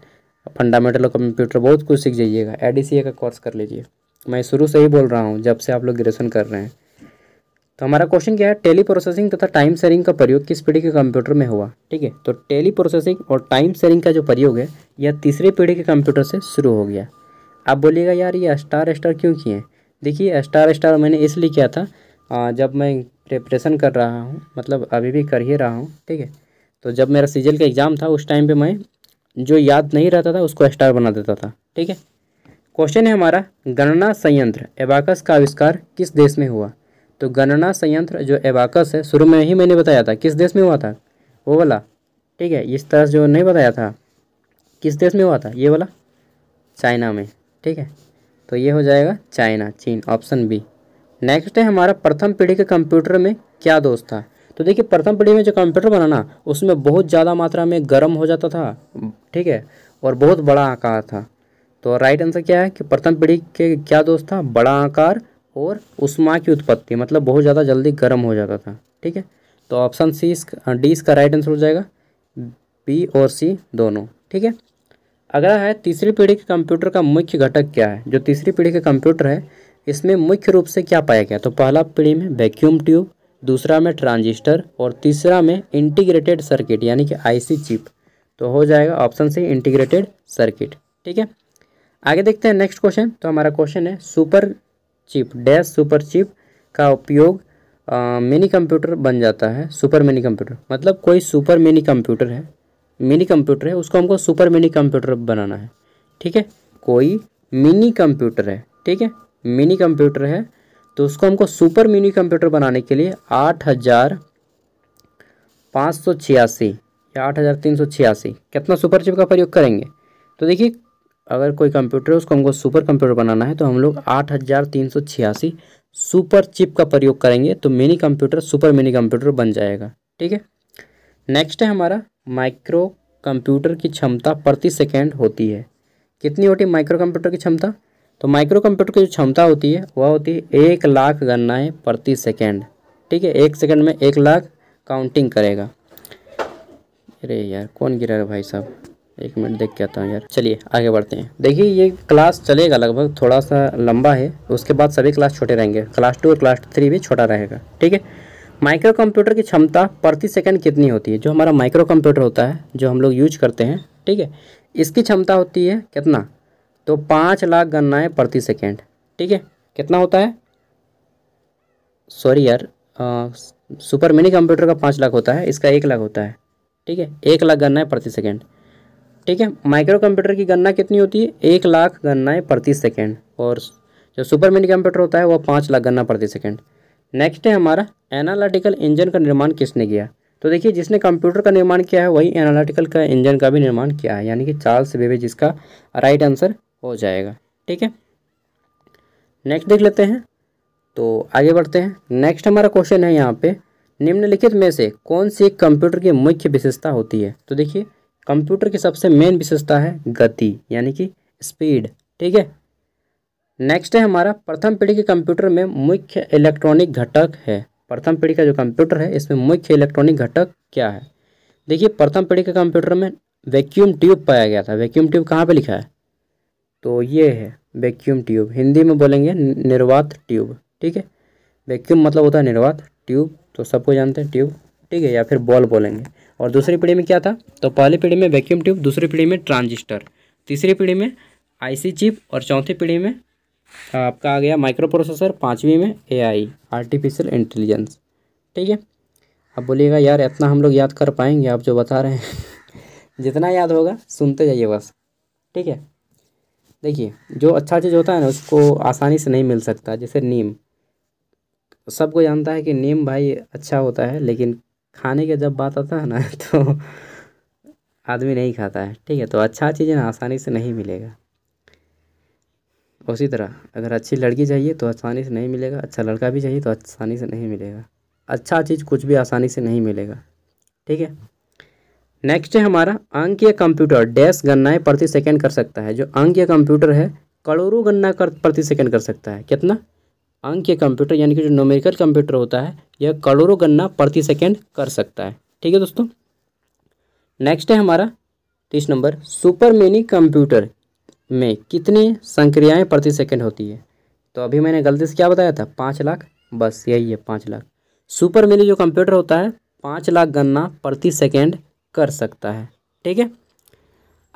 फंडामेंटल ऑफ कंप्यूटर बहुत कुछ सीख जाइएगा, ADCA का कोर्स कर लीजिए। मैं शुरू से ही बोल रहा हूँ, जब से आप लोग ग्रेजुएशन कर रहे हैं। तो हमारा क्वेश्चन क्या है, टेली प्रोसेसिंग तथा टाइम शेयरिंग का प्रयोग किस पीढ़ी के कंप्यूटर में हुआ। ठीक है, तो टेली प्रोसेसिंग और टाइम शेयरिंग का जो प्रयोग है यह तीसरी पीढ़ी के कंप्यूटर से शुरू हो गया। आप बोलिएगा यार, ये स्टार स्टार क्यों किए? देखिए, स्टार स्टार मैंने इसलिए किया था जब मैं प्रिपरेशन कर रहा हूँ, मतलब अभी भी कर ही रहा हूँ। ठीक है, तो जब मेरा सीजल का एग्ज़ाम था उस टाइम पे मैं जो याद नहीं रहता था उसको स्टार बना देता था। ठीक है, क्वेश्चन है हमारा गणना संयंत्र एबाकस का आविष्कार किस देश में हुआ। तो गणना संयंत्र जो एबाकस है, शुरू में ही मैंने बताया था किस देश में हुआ था, वो वाला। ठीक है, इस तरह जो नहीं बताया था किस देश में हुआ था? ये वाला चाइना में, ठीक है। तो ये हो जाएगा चाइना, चीन, ऑप्शन बी। नेक्स्ट है हमारा प्रथम पीढ़ी के कंप्यूटर में क्या दोष था? तो देखिए प्रथम पीढ़ी में जो कंप्यूटर बना ना उसमें बहुत ज़्यादा मात्रा में गर्म हो जाता था, ठीक है, और बहुत बड़ा आकार था। तो राइट आंसर क्या है कि प्रथम पीढ़ी के क्या दोष था? बड़ा आकार और ऊष्मा की उत्पत्ति, मतलब बहुत ज़्यादा जल्दी गर्म हो जाता था, ठीक है। तो ऑप्शन सी डी इसका राइट आंसर हो जाएगा, बी और सी दोनों, ठीक है। अगला है तीसरी पीढ़ी के कंप्यूटर का मुख्य घटक क्या है? जो तीसरी पीढ़ी के कंप्यूटर है इसमें मुख्य रूप से क्या पाया गया? तो पहला पीढ़ी में वैक्यूम ट्यूब, दूसरा में ट्रांजिस्टर और तीसरा में इंटीग्रेटेड सर्किट यानी कि आईसी चिप। तो हो जाएगा ऑप्शन सी इंटीग्रेटेड सर्किट, ठीक है। आगे देखते हैं नेक्स्ट क्वेश्चन। तो हमारा क्वेश्चन है super chip dash super chip का उपयोग मिनी कंप्यूटर बन जाता है। सुपर मिनी कंप्यूटर मतलब कोई सुपर मिनी कंप्यूटर है उसको हमको सुपर मिनी कंप्यूटर बनाना है, ठीक है। कोई मिनी कंप्यूटर है, ठीक है, मिनी कंप्यूटर है तो उसको हमको सुपर मिनी कंप्यूटर बनाने के लिए 8,586 या 8,386 कितना सुपर चिप का प्रयोग करेंगे? तो देखिए अगर कोई कंप्यूटर है उसको हमको सुपर कंप्यूटर बनाना है तो हम लोग 8,386 सुपर चिप का प्रयोग करेंगे तो mini computer super mini computer बन जाएगा, ठीक है। नेक्स्ट है हमारा माइक्रो कंप्यूटर की क्षमता प्रति सेकेंड होती है। कितनी होती है माइक्रो कंप्यूटर की क्षमता? तो माइक्रो कंप्यूटर की जो क्षमता होती है वह होती है 1,00,000 गणनाएँ प्रति सेकेंड, ठीक है। 1 सेकेंड में 1,00,000 काउंटिंग करेगा। अरे यार कौन गिरा है भाई साहब, 1 मिनट देख के आता हूँ यार। चलिए आगे बढ़ते हैं। देखिए ये क्लास चलेगा लगभग, थोड़ा सा लंबा है, उसके बाद सभी क्लास छोटे रहेंगे, क्लास 2 और क्लास 3 भी छोटा रहेगा, ठीक है। माइक्रो कंप्यूटर की क्षमता प्रति सेकंड कितनी होती है? जो हमारा माइक्रो कंप्यूटर होता है जो हम लोग यूज करते हैं, ठीक है, इसकी क्षमता होती है कितना? तो 5,00,000 गणनाएँ प्रति सेकेंड, ठीक है। कितना होता है? सॉरी यार, सुपर मिनी कंप्यूटर का 5,00,000 होता है, इसका 1,00,000 होता है, ठीक है। 1,00,000 गणनाएँ प्रति सेकेंड, ठीक है। माइक्रो कंप्यूटर की गणना कितनी होती है? 1,00,000 गणनाएँ प्रति सेकंड, और जो सुपर मिनी कंप्यूटर होता है वह 5,00,000 गणना प्रति सेकंड। नेक्स्ट है हमारा एनालिटिकल इंजन का निर्माण किसने किया? तो देखिए जिसने कंप्यूटर का निर्माण किया है वही एनालिटिकल का इंजन का भी निर्माण किया है, यानी कि चार्ल्स बेबेज इसका राइट आंसर हो जाएगा, ठीक है। नेक्स्ट देख लेते हैं, तो आगे बढ़ते हैं। नेक्स्ट हमारा क्वेश्चन है यहाँ पे, निम्नलिखित में से कौन सी एक कंप्यूटर की मुख्य विशेषता होती है? तो देखिए कंप्यूटर की सबसे मेन विशेषता है गति यानी कि स्पीड, ठीक है। नेक्स्ट है हमारा प्रथम पीढ़ी के कंप्यूटर में मुख्य इलेक्ट्रॉनिक घटक है। प्रथम पीढ़ी का जो कंप्यूटर है इसमें मुख्य इलेक्ट्रॉनिक घटक क्या है? देखिए प्रथम पीढ़ी के कंप्यूटर में वैक्यूम ट्यूब पाया गया था। वैक्यूम ट्यूब कहाँ पे लिखा है? तो ये है वैक्यूम ट्यूब, हिंदी में बोलेंगे निर्वात ट्यूब, ठीक है। वैक्यूम मतलब होता है निर्वात, ट्यूब तो सबको जानते हैं ट्यूब, ठीक है, या फिर बॉल बोलेंगे। और दूसरी पीढ़ी में क्या था? तो पहली पीढ़ी में वैक्यूम ट्यूब, दूसरी पीढ़ी में ट्रांजिस्टर, तीसरी पीढ़ी में आईसी चिप और चौथी पीढ़ी में आपका आ गया माइक्रो प्रोसेसर, पाँचवीं में एआई आर्टिफिशियल इंटेलिजेंस, ठीक है। अब बोलिएगा यार इतना हम लोग याद कर पाएंगे आप जो बता रहे हैं जितना याद होगा सुनते जाइए बस, ठीक है। देखिए जो अच्छा चीज़ होता है ना उसको आसानी से नहीं मिल सकता, जैसे नीम सबको जानता है कि नीम भाई अच्छा होता है, लेकिन खाने के जब बात आता है ना तो आदमी नहीं खाता है, ठीक है। तो अच्छा चीज़ ना आसानी से नहीं मिलेगा, उसी तरह अगर अच्छी लड़की चाहिए तो आसानी से नहीं मिलेगा, अच्छा लड़का भी चाहिए तो आसानी से नहीं मिलेगा, अच्छा चीज़ कुछ भी आसानी से नहीं मिलेगा, ठीक है। नेक्स्ट है हमारा अंक या कंप्यूटर डैश गणनाएँ प्रति सेकंड कर सकता है। जो अंक या कंप्यूटर है करोड़ों गणना प्रति सेकंड कर सकता है। कितना? अंक या कंप्यूटर यानी कि जो न्यूमेरिकल कंप्यूटर होता है यह करोड़ों गणना प्रति सेकंड कर सकता है, ठीक है दोस्तों। नेक्स्ट है हमारा 30 नंबर, सुपर मिनी कंप्यूटर में कितनी संक्रियाएं प्रति सेकंड होती है? तो अभी मैंने गलती से क्या बताया था? 5,00,000, बस यही है 5,00,000। सुपर मिनी जो कंप्यूटर होता है 5,00,000 गणना प्रति सेकेंड कर सकता है, ठीक है।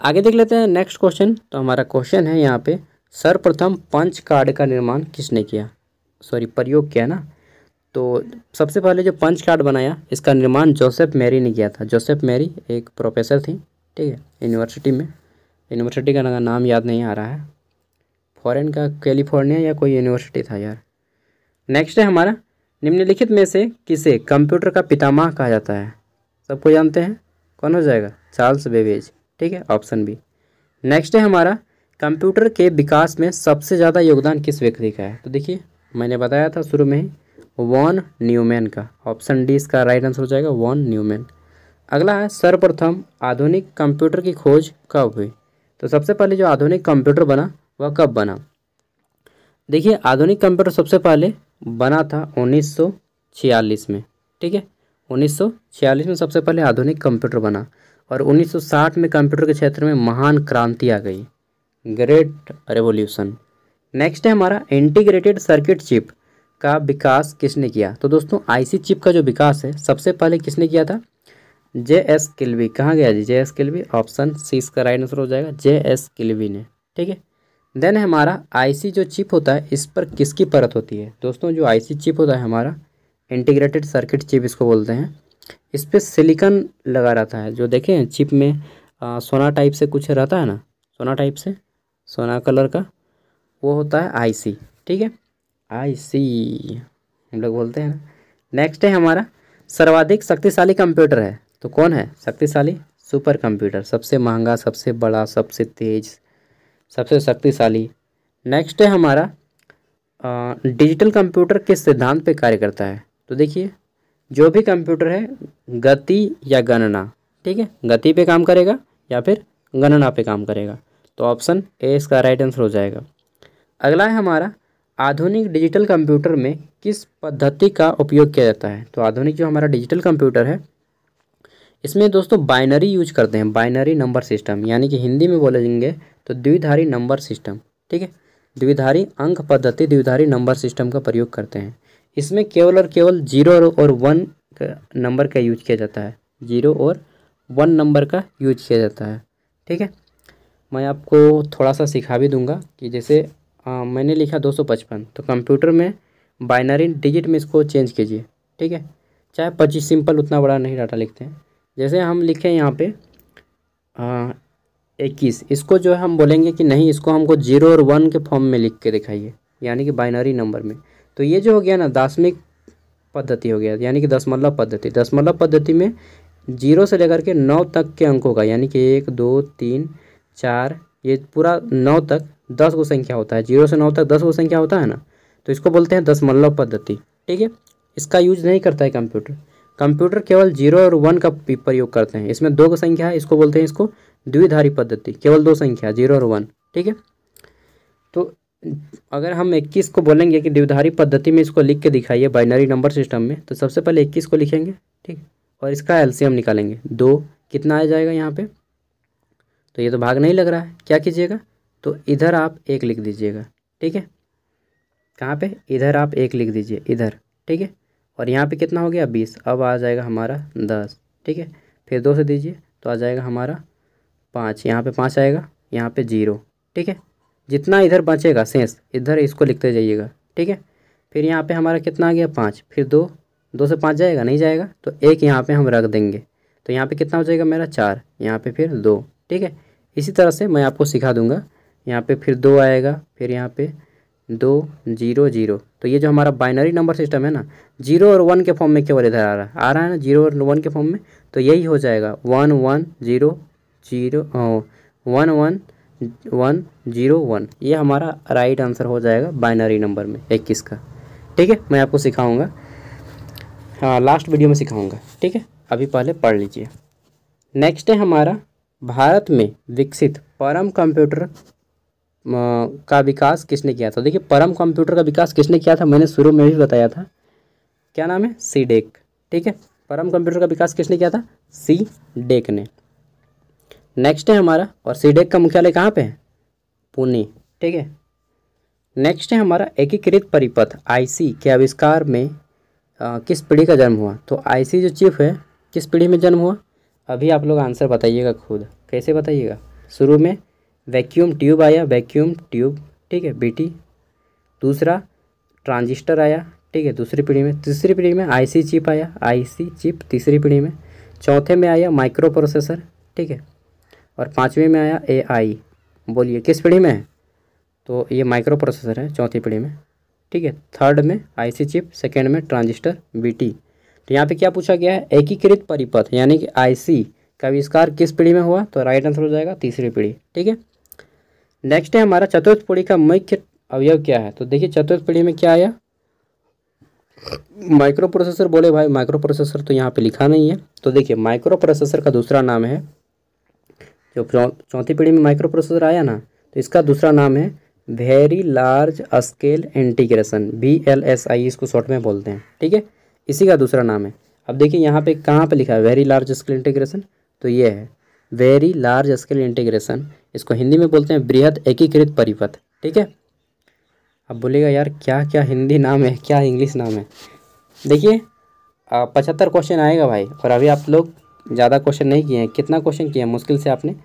आगे देख लेते हैं नेक्स्ट क्वेश्चन। तो हमारा क्वेश्चन है यहाँ पर, सर्वप्रथम पंच कार्ड का निर्माण किसने किया? सॉरी प्रयोग किया ना। तो सबसे पहले जो पंच कार्ड बनाया इसका निर्माण जोसेफ मैरी ने किया था। जोसेफ मैरी एक प्रोफेसर थी, ठीक है, यूनिवर्सिटी में। यूनिवर्सिटी का नाम याद नहीं आ रहा है, फॉरेन का कैलिफोर्निया या कोई यूनिवर्सिटी था यार। नेक्स्ट है हमारा, निम्नलिखित में से किसे कंप्यूटर का पितामह कहा जाता है? सबको जानते हैं, कौन हो जाएगा? चार्ल्स बेबेज, ठीक है, ऑप्शन बी। नेक्स्ट है हमारा कंप्यूटर के विकास में सबसे ज़्यादा योगदान किस व्यक्ति का है। तो देखिए मैंने बताया था शुरू में ही वॉन न्यूमैन का, ऑप्शन डी इसका राइट आंसर हो जाएगा, वॉन न्यूमैन। अगला है सर्वप्रथम आधुनिक कंप्यूटर की खोज कब हुई। तो सबसे पहले जो आधुनिक कंप्यूटर बना वह कब बना। देखिए आधुनिक कंप्यूटर सबसे पहले बना था 1946 में, ठीक है, 1946 में सबसे पहले आधुनिक कंप्यूटर बना और 1960 में कंप्यूटर के क्षेत्र में महान क्रांति आ गई, ग्रेट रेवोल्यूशन। नेक्स्ट है हमारा इंटीग्रेटेड सर्किट चिप का विकास किसने किया। तो दोस्तों आईसी चिप का जो विकास है सबसे पहले किसने किया था, जे.एस. किल्बी। कहाँ गया जी, जे.एस. किल्बी, ऑप्शन सी इसका राइट आंसर हो जाएगा, जे.एस. किल्बी ने, ठीक है। देन हमारा आईसी जो चिप होता है इस पर किसकी परत होती है। दोस्तों जो आईसी चिप होता है हमारा, इंटीग्रेटेड सर्किट चिप इसको बोलते हैं, इस पर सिलिकन लगा रहता है। जो देखें चिप में सोना टाइप से कुछ रहता है ना, सोना टाइप से, सोना कलर का, वो होता है आईसी, ठीक है, आईसी हम लोग बोलते हैं ना। नेक्स्ट है हमारा सर्वाधिक शक्तिशाली कंप्यूटर है। तो कौन है शक्तिशाली, सुपर कंप्यूटर, सबसे महंगा, सबसे बड़ा, सबसे तेज, सबसे शक्तिशाली। नेक्स्ट है हमारा डिजिटल कंप्यूटर किस सिद्धांत पे कार्य करता है। तो देखिए जो भी कंप्यूटर है गति या गणना, ठीक है, गति पे काम करेगा या फिर गणना पे काम करेगा, तो ऑप्शन ए इसका राइट आंसर हो जाएगा। अगला है हमारा आधुनिक डिजिटल कंप्यूटर में किस पद्धति का उपयोग किया जाता है। तो आधुनिक जो हमारा डिजिटल कंप्यूटर है इसमें दोस्तों बाइनरी यूज करते हैं, बाइनरी नंबर सिस्टम, यानी कि हिंदी में बोलेंगे तो द्विधारी नंबर सिस्टम, ठीक है, द्विधारी अंक पद्धति, द्विधारी नंबर सिस्टम का प्रयोग करते हैं। इसमें केवल और केवल 0 और 1 नंबर का यूज किया जाता है, 0 और 1 नंबर का यूज किया जाता है, ठीक है। मैं आपको थोड़ा सा सिखा भी दूंगा कि जैसे मैंने लिखा 255, तो कंप्यूटर में बाइनरी डिजिट में इसको चेंज कीजिए, ठीक है, चाहे 25, सिंपल, उतना बड़ा नहीं डाटा लिखते हैं। जैसे हम लिखें यहाँ पे 21, इसको जो है हम बोलेंगे कि नहीं इसको हमको 0 और 1 के फॉर्म में लिख के दिखाइए, यानी कि बाइनरी नंबर में। तो ये जो हो गया ना दशमिक पद्धति हो गया, यानी कि दशमलव पद्धति। दशमलव पद्धति में 0 से लेकर के 9 तक के अंकों का, यानी कि 1, 2, 3, 4, ये पूरा 9 तक 10 को संख्या होता है, 0 से 9 तक 10 को संख्या होता है ना, तो इसको बोलते हैं दशमलव पद्धति, ठीक है। इसका यूज नहीं करता है कंप्यूटर, कंप्यूटर केवल 0 और 1 का प्रयोग करते हैं। इसमें 2 संख्या है, इसको बोलते हैं, इसको द्विधारी पद्धति, केवल 2 संख्या 0 और 1, ठीक है। तो अगर हम 21 को बोलेंगे कि द्विधारी पद्धति में इसको लिख के दिखाइए बाइनरी नंबर सिस्टम में, तो सबसे पहले 21 को लिखेंगे, ठीक, और इसका एलसीएम निकालेंगे, 2 कितना आ जाएगा यहाँ पे, तो ये तो भाग नहीं लग रहा है, क्या कीजिएगा, तो इधर आप 1 लिख दीजिएगा, ठीक है, कहाँ पे, इधर आप 1 लिख दीजिए, इधर, ठीक है, और यहाँ पे कितना हो गया 20, अब आ जाएगा हमारा 10, ठीक है, फिर 2 से दीजिए तो आ जाएगा हमारा 5, यहाँ पे 5 आएगा, यहाँ पे 0, ठीक है, जितना इधर बचेगा शेष इधर इसको लिखते जाइएगा, ठीक है, फिर यहाँ पे हमारा कितना आ गया 5, फिर 2 से 5 जाएगा, नहीं जाएगा, तो 1 यहाँ पे हम रख देंगे, तो यहाँ पे कितना हो जाएगा मेरा 4, यहाँ पे फिर 2, ठीक है। इसी तरह से मैं आपको सिखा दूंगा, यहाँ पे फिर 2 आएगा, फिर यहाँ पे 2, 0, 0, तो ये जो हमारा बाइनरी नंबर सिस्टम है ना 0 और 1 के फॉर्म में केवल इधर आ रहा है ना 0 और 1 के फॉर्म में, तो यही हो जाएगा 1, 1, 0, 0, 1, 1, 1, 0, 1, ये हमारा राइट आंसर हो जाएगा बाइनरी नंबर में 21 का, ठीक है। मैं आपको सिखाऊंगा, हाँ, लास्ट वीडियो में सिखाऊंगा, ठीक है, अभी पहले पढ़ लीजिए। नेक्स्ट है हमारा भारत में विकसित परम कंप्यूटर का विकास किसने किया था। देखिए परम कंप्यूटर का विकास किसने किया था, मैंने शुरू में भी बताया था, क्या नाम है, सीडेक, ठीक है, परम कंप्यूटर का विकास किसने किया था, सीडेक ने। नेक्स्ट है हमारा, और सीडेक का मुख्यालय कहाँ पे है, पुणे, ठीक है। नेक्स्ट है हमारा एकीकृत परिपथ आईसी के आविष्कार में किस पीढ़ी का जन्म हुआ। तो आईसी जो चिप है किस पीढ़ी में जन्म हुआ, अभी आप लोग आंसर बताइएगा खुद, कैसे बताइएगा, शुरू में वैक्यूम ट्यूब आया, वैक्यूम ट्यूब, ठीक है, बीटी, दूसरा ट्रांजिस्टर आया, ठीक है, दूसरी पीढ़ी में, तीसरी पीढ़ी में आईसी चिप आया, आईसी चिप तीसरी पीढ़ी में, चौथे में आया माइक्रो प्रोसेसर, ठीक है, और पाँचवें में आया एआई। बोलिए किस पीढ़ी में है, तो ये माइक्रो प्रोसेसर है चौथी पीढ़ी में, ठीक है, थर्ड में आईसी चिप, सेकेंड में ट्रांजिस्टर बीटी। तो यहाँ पे क्या पूछा गया है, एकीकृत परिपथ यानी कि आईसी का आविष्कार किस पीढ़ी में हुआ, तो राइट आंसर हो जाएगा तीसरी पीढ़ी, ठीक है। नेक्स्ट है हमारा चतुर्थ पीढ़ी का मुख्य अवयव क्या है। तो देखिए चतुर्थ पीढ़ी में क्या आया, माइक्रो प्रोसेसर। बोले भाई माइक्रो प्रोसेसर तो यहाँ पे लिखा नहीं है, तो देखिए माइक्रो प्रोसेसर का दूसरा नाम है, जो चौथी पीढ़ी में माइक्रो प्रोसेसर आया ना, तो इसका दूसरा नाम है very large scale integration, VLSI इसको शॉर्ट में बोलते हैं, ठीक है, इसी का दूसरा नाम है। अब देखिए यहाँ पे कहाँ पे लिखा है वेरी लार्ज स्केल इंटीग्रेशन, तो ये है वेरी लार्ज स्केल इंटीग्रेशन, इसको हिंदी में बोलते हैं बृहद एकीकृत परिपथ, ठीक है। अब बोलेगा यार क्या क्या हिंदी नाम है, क्या इंग्लिश नाम है। देखिए 75 क्वेश्चन आएगा भाई, और अभी आप लोग ज़्यादा क्वेश्चन नहीं किए हैं। कितना क्वेश्चन किया है, मुश्किल से आपने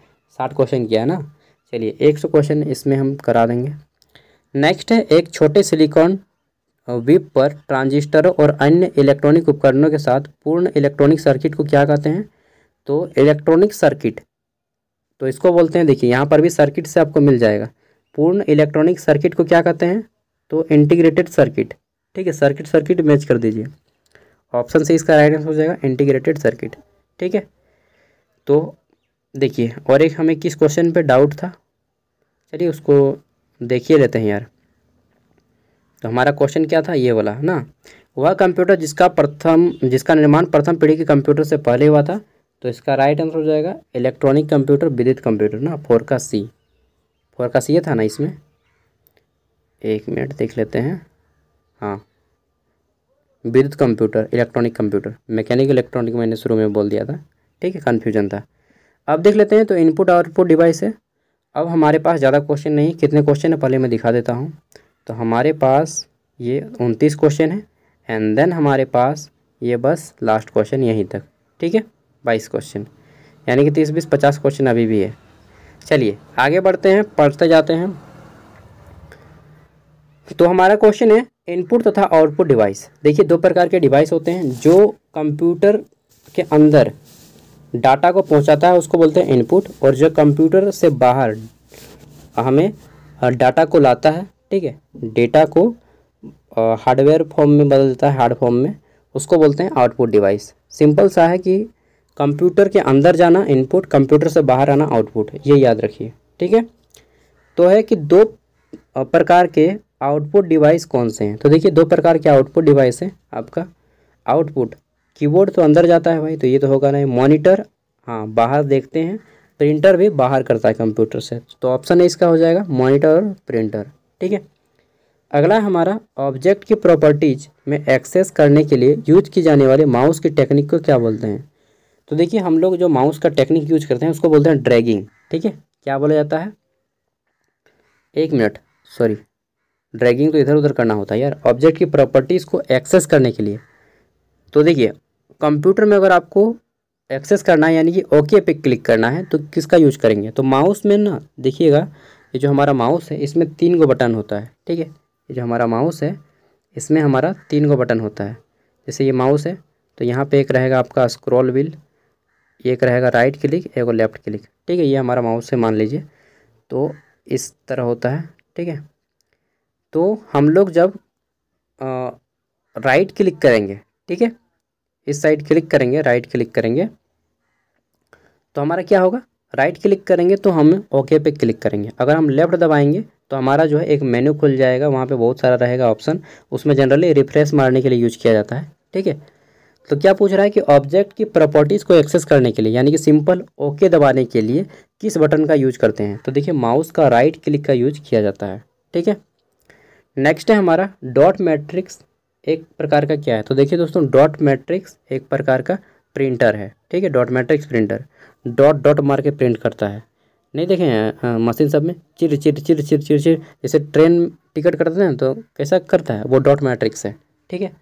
60 क्वेश्चन किया है ना। चलिए 100 क्वेश्चन इसमें हम करा देंगे। नेक्स्ट है एक छोटे सिलिकॉन विप पर ट्रांजिस्टरों और अन्य इलेक्ट्रॉनिक उपकरणों के साथ पूर्ण इलेक्ट्रॉनिक सर्किट को क्या कहते हैं। तो इलेक्ट्रॉनिक सर्किट तो इसको बोलते हैं, देखिए यहाँ पर भी सर्किट से आपको मिल जाएगा, पूर्ण इलेक्ट्रॉनिक सर्किट को क्या कहते हैं, तो इंटीग्रेटेड सर्किट, ठीक है, सर्किट सर्किट मैच कर दीजिए, ऑप्शन से इसका राइट आंसर हो जाएगा इंटीग्रेटेड सर्किट, ठीक है। तो देखिए और एक हमें किस क्वेश्चन पे डाउट था, चलिए उसको देखिए लेते हैं यार। तो हमारा क्वेश्चन क्या था, ये वाला ना, वह कंप्यूटर जिसका निर्माण प्रथम पीढ़ी के कंप्यूटर से पहले हुआ था। तो इसका राइट आंसर हो जाएगा इलेक्ट्रॉनिक कंप्यूटर, विद्युत कंप्यूटर ना, 4 का C ये था ना, इसमें एक मिनट देख लेते हैं। हाँ, विद्युत computer, electronic computer, mechanical electronic मैंने शुरू में बोल दिया था, ठीक है, कन्फ्यूजन था। अब देख लेते हैं, तो इनपुट आउटपुट डिवाइस है। अब हमारे पास ज़्यादा क्वेश्चन नहीं, कितने क्वेश्चन है पहले मैं दिखा देता हूँ। तो हमारे पास ये 29 क्वेश्चन है, एंड देन हमारे पास ये बस लास्ट क्वेश्चन यहीं तक, ठीक है, 22 क्वेश्चन, यानी कि 30-20-50 क्वेश्चन अभी भी है। चलिए आगे बढ़ते हैं, पढ़ते जाते हैं। तो हमारा क्वेश्चन है इनपुट तथा आउटपुट डिवाइस। देखिए दो प्रकार के डिवाइस होते हैं, जो कंप्यूटर के अंदर डाटा को पहुंचाता है उसको बोलते हैं इनपुट, और जो कंप्यूटर से बाहर हमें डाटा को लाता है, ठीक है, डेटा को हार्डवेयर फॉर्म में बदल देता है, हार्ड फॉर्म में, उसको बोलते हैं आउटपुट डिवाइस। सिंपल सा है कि कंप्यूटर के अंदर जाना इनपुट, कंप्यूटर से बाहर आना आउटपुट, ये याद रखिए, ठीक है। तो है कि दो प्रकार के आउटपुट डिवाइस कौन से हैं। तो देखिए दो प्रकार के आउटपुट डिवाइस हैं। आपका आउटपुट कीबोर्ड तो अंदर जाता है भाई, तो ये तो होगा नहीं, मॉनिटर हाँ बाहर देखते हैं, प्रिंटर भी बाहर करता है कंप्यूटर से, तो ऑप्शन है इसका हो जाएगा मॉनिटर और प्रिंटर, ठीक है। अगला हमारा ऑब्जेक्ट की प्रॉपर्टीज में एक्सेस करने के लिए यूज की जाने वाले माउस की टेक्निक को क्या बोलते हैं। तो देखिए हम लोग जो माउस का टेक्निक यूज करते हैं उसको बोलते हैं ड्रैगिंग, ठीक है, क्या बोला जाता है, एक मिनट सॉरी, ड्रैगिंग तो इधर उधर करना होता है यार, ऑब्जेक्ट की प्रॉपर्टीज़ को एक्सेस करने के लिए। तो देखिए कंप्यूटर में अगर आपको एक्सेस करना है, यानी कि ओके पे क्लिक करना है, तो किसका यूज करेंगे। तो माउस में ना देखिएगा, ये जो हमारा माउस है इसमें 3 गो बटन होता है, ठीक है, ये जो हमारा माउस है इसमें हमारा 3 गो बटन होता है। जैसे ये माउस है तो यहाँ पर एक रहेगा आपका स्क्रॉल व्हील, एक रहेगा राइट क्लिक, एक लेफ्ट क्लिक, ठीक है, ये हमारा माउस है मान लीजिए, तो इस तरह होता है, ठीक है। तो हम लोग जब राइट क्लिक करेंगे, ठीक है, इस साइड क्लिक करेंगे, राइट क्लिक करेंगे, तो हमारा क्या होगा, राइट क्लिक करेंगे तो हम ओके पे क्लिक करेंगे। अगर हम लेफ़्ट दबाएंगे तो हमारा जो है एक मेन्यू खुल जाएगा, वहाँ पे बहुत सारा रहेगा ऑप्शन, उसमें जनरली रिफ्रेश मारने के लिए यूज किया जाता है, ठीक है। तो क्या पूछ रहा है कि ऑब्जेक्ट की प्रॉपर्टीज़ को एक्सेस करने के लिए, यानी कि सिंपल ओके दबाने के लिए किस बटन का यूज करते हैं। तो देखिए माउस का राइट क्लिक का यूज किया जाता है, ठीक है। नेक्स्ट है हमारा डॉट मैट्रिक्स एक प्रकार का क्या है। तो देखिए दोस्तों डॉट मैट्रिक्स एक प्रकार का प्रिंटर है, ठीक है, dot matrix printer, dot dot मार के प्रिंट करता है, नहीं देखें मशीन सब में चिर चिर चिर चिर चिर चिर, जैसे ट्रेन टिकट करते हैं तो कैसा करता है, वो डॉट मैट्रिक्स है, ठीक है।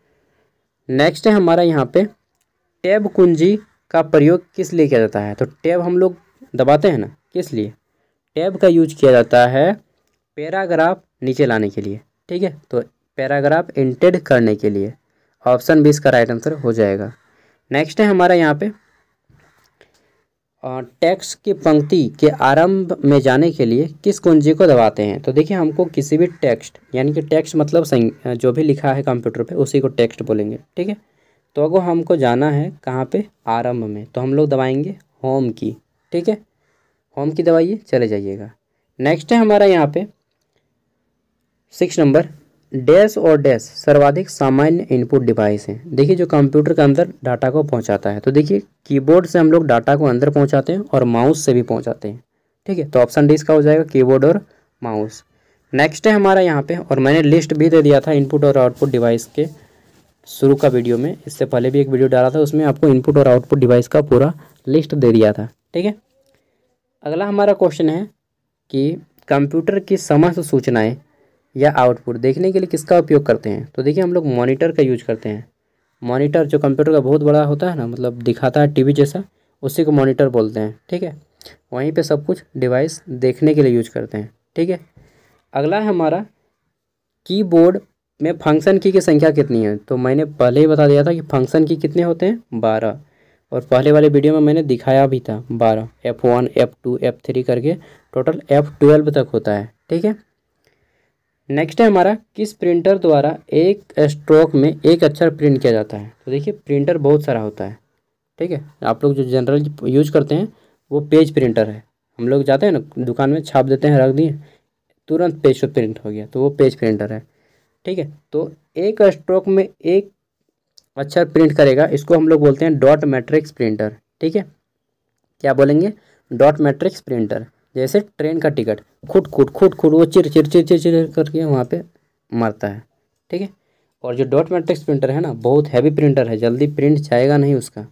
नेक्स्ट है हमारा यहाँ पे टैब कुंजी का प्रयोग किस लिए किया जाता है। तो टैब हम लोग दबाते हैं ना, किस लिए, टैब का यूज किया जाता है पैराग्राफ नीचे लाने के लिए, ठीक है, तो पैराग्राफ इंटेड करने के लिए, ऑप्शन भी इसका राइट आंसर हो जाएगा। नेक्स्ट है हमारा यहाँ पे टेक्स्ट की पंक्ति के आरंभ में जाने के लिए किस कुंजी को दबाते हैं। तो देखिए हमको किसी भी टेक्स्ट, यानी कि टेक्स्ट मतलब जो भी लिखा है कंप्यूटर पे उसी को टेक्स्ट बोलेंगे, ठीक है। तो अगर हमको जाना है कहाँ पे, आरंभ में, तो हम लोग दबाएंगे होम की, ठीक है, होम की दबाइए चले जाइएगा। नेक्स्ट है हमारा यहाँ पे 6 नंबर डैश और डैश सर्वाधिक सामान्य इनपुट डिवाइस हैं। देखिए जो कंप्यूटर के अंदर डाटा को पहुँचाता है, तो देखिए कीबोर्ड से हम लोग डाटा को अंदर पहुँचाते हैं और माउस से भी पहुँचाते हैं, ठीक है। तो ऑप्शन डी इसका हो जाएगा कीबोर्ड और माउस। नेक्स्ट है हमारा यहाँ पे, और मैंने लिस्ट भी दे दिया था इनपुट और आउटपुट डिवाइस के शुरू का वीडियो में, इससे पहले भी एक वीडियो डाला था उसमें आपको इनपुट और आउटपुट डिवाइस का पूरा लिस्ट दे दिया था, ठीक है। अगला हमारा क्वेश्चन है कि कंप्यूटर की समस्त सूचनाएं या आउटपुट देखने के लिए किसका उपयोग करते हैं। तो देखिए हम लोग मॉनिटर का यूज करते हैं। मॉनिटर जो कंप्यूटर का बहुत बड़ा होता है ना, मतलब दिखाता है टीवी जैसा, उसी को मॉनिटर बोलते हैं, ठीक है। वहीं पे सब कुछ डिवाइस देखने के लिए यूज करते हैं, ठीक है। अगला है हमारा कीबोर्ड में फंक्शन की संख्या कितनी है। तो मैंने पहले ही बता दिया था कि फंक्शन की कितने होते हैं 12, और पहले वाले वीडियो में मैंने दिखाया भी था 12 F1 F2 F3 करके टोटल F12 तक होता है, ठीक है। नेक्स्ट है हमारा किस प्रिंटर द्वारा एक स्ट्रोक में एक अक्षर प्रिंट किया जाता है। तो देखिए प्रिंटर बहुत सारा होता है, ठीक है। आप लोग जो जनरल यूज करते हैं वो पेज प्रिंटर है। हम लोग जाते हैं ना दुकान में, छाप देते हैं, रख दिए, तुरंत पेज पर प्रिंट हो गया, तो वो पेज प्रिंटर है, ठीक है। तो एक स्ट्रोक में एक अक्षर प्रिंट करेगा, इसको हम लोग बोलते हैं डॉट मैट्रिक्स प्रिंटर, ठीक है। क्या बोलेंगे? Dot matrix printer. जैसे ट्रेन का टिकट खुट खुट वो चिर चिर चिर चिर चिर करके वहाँ पे मरता है, ठीक है। और जो डॉट मैट्रिक्स प्रिंटर है ना, बहुत हैवी प्रिंटर है, जल्दी प्रिंट जाएगा नहीं उसका।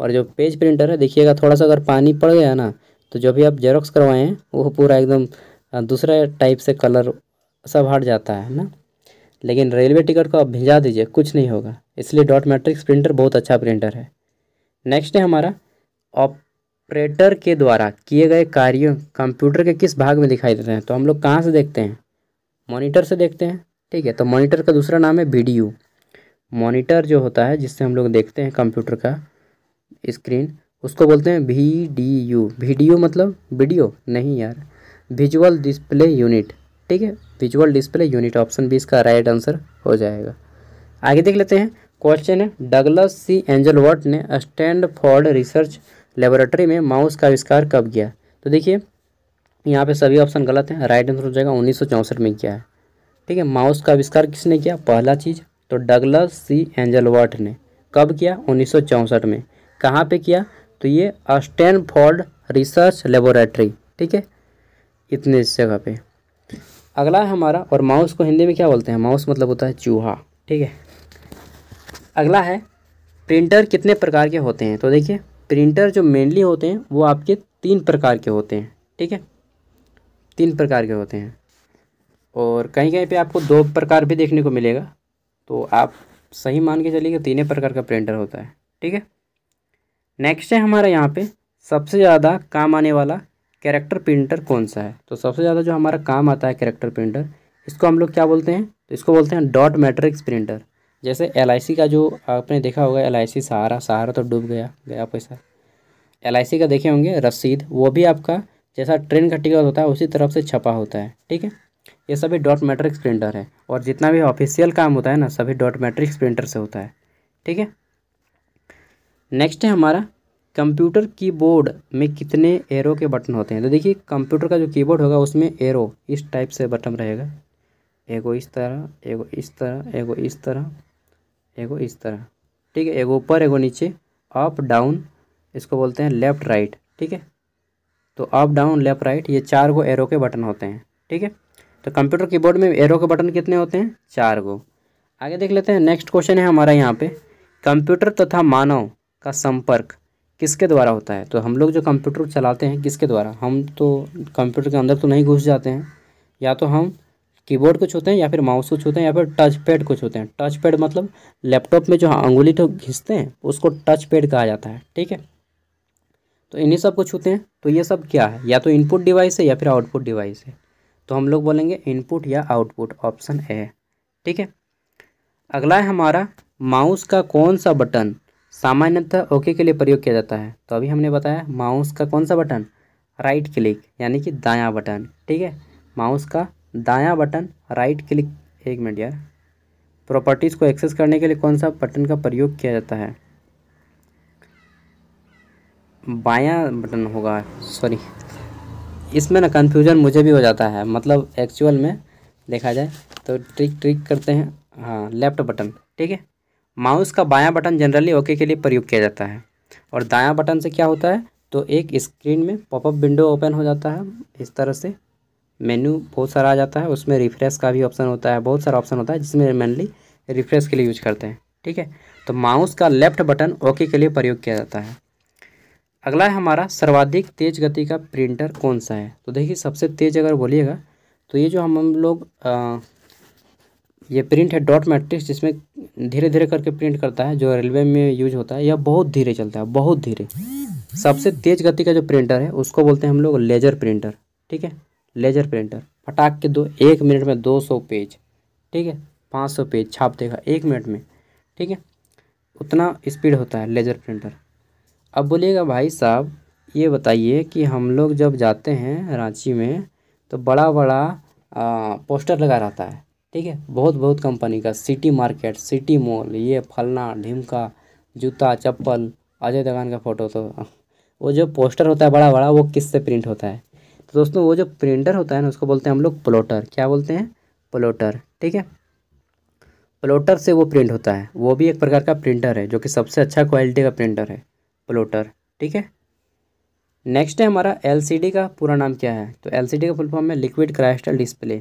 और जो पेज प्रिंटर है देखिएगा, थोड़ा सा अगर पानी पड़ गया ना तो जो भी आप जेरोक्स करवाएँ हैं वो पूरा एकदम दूसरा टाइप से कलर सब हट जाता है ना। लेकिन रेलवे टिकट को आप भिजा दीजिए, कुछ नहीं होगा। इसलिए डॉट मैट्रिक्स प्रिंटर बहुत अच्छा प्रिंटर है। नेक्स्ट है हमारा ऑपरेटर के द्वारा किए गए कार्यों कंप्यूटर के किस भाग में दिखाई देते हैं। तो हम लोग कहाँ से देखते हैं? मॉनिटर से देखते हैं, ठीक है। तो मॉनिटर का दूसरा नाम है वीडियो। मॉनिटर जो होता है जिससे हम लोग देखते हैं कंप्यूटर का स्क्रीन, उसको बोलते हैं वीडियो। वीडियो मतलब वीडियो नहीं यार, विजुअल डिस्प्ले यूनिट, ठीक है। Visual display unit option B इसका राइट आंसर हो जाएगा। आगे देख लेते हैं, क्वेश्चन है डगलस सी एंजलवर्ट ने स्टैनफोर्ड रिसर्च लेबोरेटरी में माउस का आविष्कार कब किया। तो देखिए यहाँ पे सभी ऑप्शन गलत हैं, राइट आंसर हो जाएगा 1964 में किया है, ठीक है। माउस का आविष्कार किसने किया? पहला चीज़ तो डगलस सी एंजलवर्ट ने। कब किया? 1964 में। कहाँ पर किया? तो ये स्टैनफोर्ड रिसर्च लेबोरेटरी, ठीक है, इतने जगह पर। अगला है हमारा, और माउस को हिंदी में क्या बोलते हैं? माउस मतलब होता है चूहा, ठीक है। अगला है प्रिंटर कितने प्रकार के होते हैं। तो देखिए प्रिंटर जो मेनली होते हैं वो आपके 3 प्रकार के होते हैं, ठीक है, 3 प्रकार के होते हैं। और कहीं कहीं पे आपको 2 प्रकार भी देखने को मिलेगा, तो आप सही मान के चलिए कि 3 प्रकार का प्रिंटर होता है, ठीक है। नेक्स्ट है हमारा यहाँ पर सबसे ज़्यादा काम आने वाला कैरेक्टर प्रिंटर कौन सा है। तो सबसे ज़्यादा जो हमारा काम आता है कैरेक्टर प्रिंटर, इसको हम लोग क्या बोलते हैं? तो इसको बोलते हैं डॉट मैट्रिक्स प्रिंटर। जैसे LIC का जो आपने देखा होगा, LIC सहारा तो डूब गया गया पैसा, LIC का देखे होंगे, रसीद, वो भी आपका जैसा ट्रेन का टिकट होता है उसी तरफ से छपा होता है, ठीक है। ये सभी डॉट मैट्रिक्स प्रिंटर है, और जितना भी ऑफिशियल काम होता है ना सभी डॉट मैट्रिक्स प्रिंटर से होता है, ठीक है। नेक्स्ट है हमारा कंप्यूटर कीबोर्ड में कितने एरो के बटन होते हैं। तो देखिए कंप्यूटर का जो कीबोर्ड होगा उसमें एरो इस टाइप से बटन रहेगा, एगो इस तरह, एगो इस तरह, एगो इस तरह, एगो इस तरह, ठीक है। एगो ऊपर, एगो नीचे, अप डाउन, इसको बोलते हैं लेफ़्ट राइट, ठीक है। तो अप डाउन लेफ़्ट राइट, ये 4 गो एरो के बटन होते हैं, ठीक है। तो कंप्यूटर कीबोर्ड में एरो के बटन कितने होते हैं? 4 गो। आगे देख लेते हैं। नेक्स्ट क्वेश्चन है हमारा यहाँ पर कंप्यूटर तथा मानव का संपर्क किसके द्वारा होता है। तो हम लोग जो कंप्यूटर चलाते हैं किसके द्वारा, हम तो कंप्यूटर के अंदर तो नहीं घुस जाते हैं, या तो हम कीबोर्ड को छूते हैं, या फिर माउस को छूते हैं, या फिर टच पैड को छूते हैं। टच पैड मतलब लैपटॉप में जो अंगुली तो घिसते हैं उसको टच पैड कहा जाता है, ठीक है। तो इन्हीं सब को छूते हैं। तो ये सब क्या है? या तो इनपुट डिवाइस है या फिर आउटपुट डिवाइस है। तो हम लोग बोलेंगे इनपुट या आउटपुट, ऑप्शन ए, ठीक है। अगला है हमारा माउस का कौन सा बटन सामान्यतः ओके के लिए प्रयोग किया जाता है। तो अभी हमने बताया माउस का कौन सा बटन, राइट क्लिक यानी कि दायां बटन, ठीक है। माउस का दायां बटन राइट क्लिक, एक मिनट यार, प्रॉपर्टीज़ को एक्सेस करने के लिए कौन सा बटन का प्रयोग किया जाता है? बायां बटन होगा, सॉरी इसमें ना कन्फ्यूज़न मुझे भी हो जाता है, मतलब एक्चुअल में देखा जाए तो ट्रिक करते हैं। हाँ, लेफ्ट बटन, ठीक है। माउस का बायां बटन जनरली ओके के लिए प्रयोग किया जाता है और दायां बटन से क्या होता है तो एक स्क्रीन में पॉपअप विंडो ओपन हो जाता है। इस तरह से मेन्यू बहुत सारा आ जाता है, उसमें रिफ्रेश का भी ऑप्शन होता है, बहुत सारा ऑप्शन होता है जिसमें मेनली रिफ्रेश के लिए यूज करते हैं, ठीक है। तो माउस का लेफ्ट बटन ओके के लिए प्रयोग किया जाता है। अगला है हमारा सर्वाधिक तेज़ गति का प्रिंटर कौन सा है। तो देखिए सबसे तेज़ अगर बोलिएगा तो ये जो हम लोग ये प्रिंट है डॉट मैट्रिक्स, जिसमें धीरे धीरे करके प्रिंट करता है, जो रेलवे में यूज होता है, यह बहुत धीरे चलता है, बहुत धीरे। सबसे तेज़ गति का जो प्रिंटर है उसको बोलते हैं हम लोग लेजर प्रिंटर, ठीक है। लेजर प्रिंटर फटाक के 1 मिनट में 200 पेज, ठीक है, 500 पेज छाप देगा 1 मिनट में, ठीक है, उतना स्पीड होता है लेजर प्रिंटर। अब बोलिएगा भाई साहब ये बताइए कि हम लोग जब जाते हैं रांची में तो बड़ा बड़ा पोस्टर लगा रहता है, ठीक है, बहुत बहुत कंपनी का, सिटी मार्केट, सिटी मॉल, ये फलना ढिमका, जूता चप्पल, अजय देवगन का फ़ोटो। तो वो जो पोस्टर होता है बड़ा बड़ा वो किससे प्रिंट होता है तो दोस्तों वो जो प्रिंटर होता है ना उसको बोलते हैं हम लोग प्लॉटर। क्या बोलते हैं? प्लॉटर, ठीक है। प्लॉटर से वो प्रिंट होता है, वो भी एक प्रकार का प्रिंटर है जो कि सबसे अच्छा क्वालिटी का प्रिंटर है प्लॉटर, ठीक है। नेक्स्ट है हमारा एलसीडी का पूरा नाम क्या है। तो एलसीडी का फुल फॉर्म है liquid crystal display.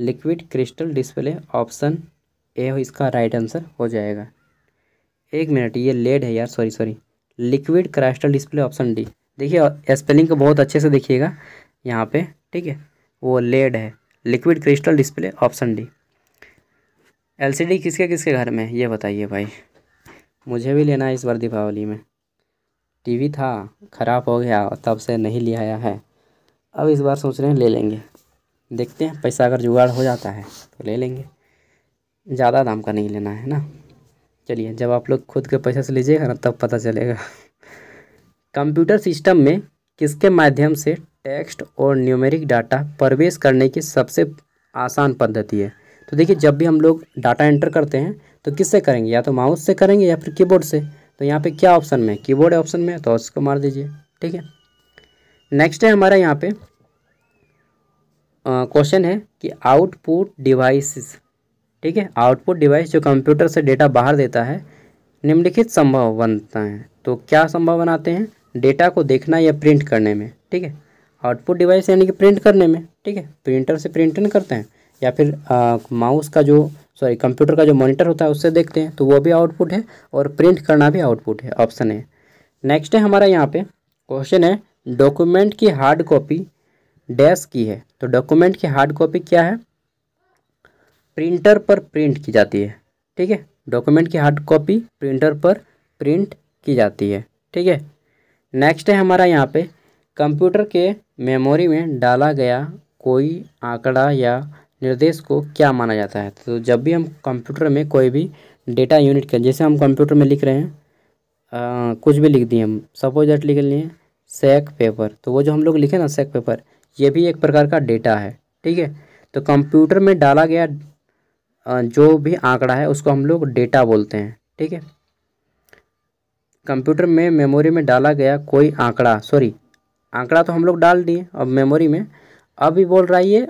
Liquid crystal display option A हो इसका राइट आंसर हो जाएगा। 1 मिनट, ये लेड है यार, sorry, liquid crystal display option D. देखिए स्पेलिंग को बहुत अच्छे से देखिएगा यहाँ पे, ठीक है, वो लेड है, liquid crystal display option D. एलसीडी किसके किसके घर में है ये बताइए भाई, मुझे भी लेना है इस बार दीपावली में। टीवी था, ख़राब हो गया, तब से नहीं ले आया है, अब इस बार सोच रहे हैं ले लेंगे, देखते हैं पैसा अगर जुगाड़ हो जाता है तो ले लेंगे, ज़्यादा दाम का नहीं लेना है ना। चलिए जब आप लोग खुद के पैसे से लीजिएगा ना तब पता चलेगा। कंप्यूटर सिस्टम में किसके माध्यम से टेक्स्ट और न्यूमेरिक डाटा प्रवेश करने की सबसे आसान पद्धति है। तो देखिए जब भी हम लोग डाटा एंटर करते हैं तो किससे करेंगे, या तो माउस से करेंगे या फिर कीबोर्ड से। तो यहाँ पे क्या ऑप्शन में, कीबोर्ड ऑप्शन में, तो उसको मार दीजिए, ठीक है। नेक्स्ट है हमारा यहाँ पे क्वेश्चन है कि आउटपुट डिवाइसेस, ठीक है, आउटपुट डिवाइस जो कंप्यूटर से डेटा बाहर देता है निम्नलिखित संभव बनता है। तो क्या संभव बनाते हैं, डेटा को देखना या प्रिंट करने में, ठीक है, आउटपुट डिवाइस यानी कि प्रिंट करने में, ठीक है, प्रिंटर से प्रिंटिंग करते हैं, या फिर माउस का जो कंप्यूटर का जो मॉनिटर होता है उससे देखते हैं तो वो भी आउटपुट है, और प्रिंट करना भी आउटपुट है, ऑप्शन है। नेक्स्ट है हमारा यहाँ पे क्वेश्चन है डॉक्यूमेंट की हार्ड कॉपी डैश की है। तो डॉक्यूमेंट की हार्ड कॉपी क्या है, प्रिंटर पर प्रिंट की जाती है, ठीक है, डॉक्यूमेंट की हार्ड कॉपी प्रिंटर पर प्रिंट की जाती है, ठीक है। नेक्स्ट है हमारा यहाँ पे कंप्यूटर के मेमोरी में डाला गया कोई आंकड़ा या निर्देश को क्या माना जाता है। तो जब भी हम कंप्यूटर में कोई भी डेटा यूनिट का, जैसे हम कंप्यूटर में लिख रहे हैं कुछ भी लिख दिए हम, सपोज दैट लिख लिए सेक पेपर, तो वो जो हम लोग लिखे ना सेक पेपर, ये भी एक प्रकार का डेटा है, ठीक है। तो कंप्यूटर में डाला गया जो भी आंकड़ा है उसको हम लोग डेटा बोलते हैं, ठीक है। कंप्यूटर में मेमोरी में डाला गया कोई आंकड़ा, आंकड़ा तो हम लोग डाल दिए अब मेमोरी में, अभी बोल रहा है ये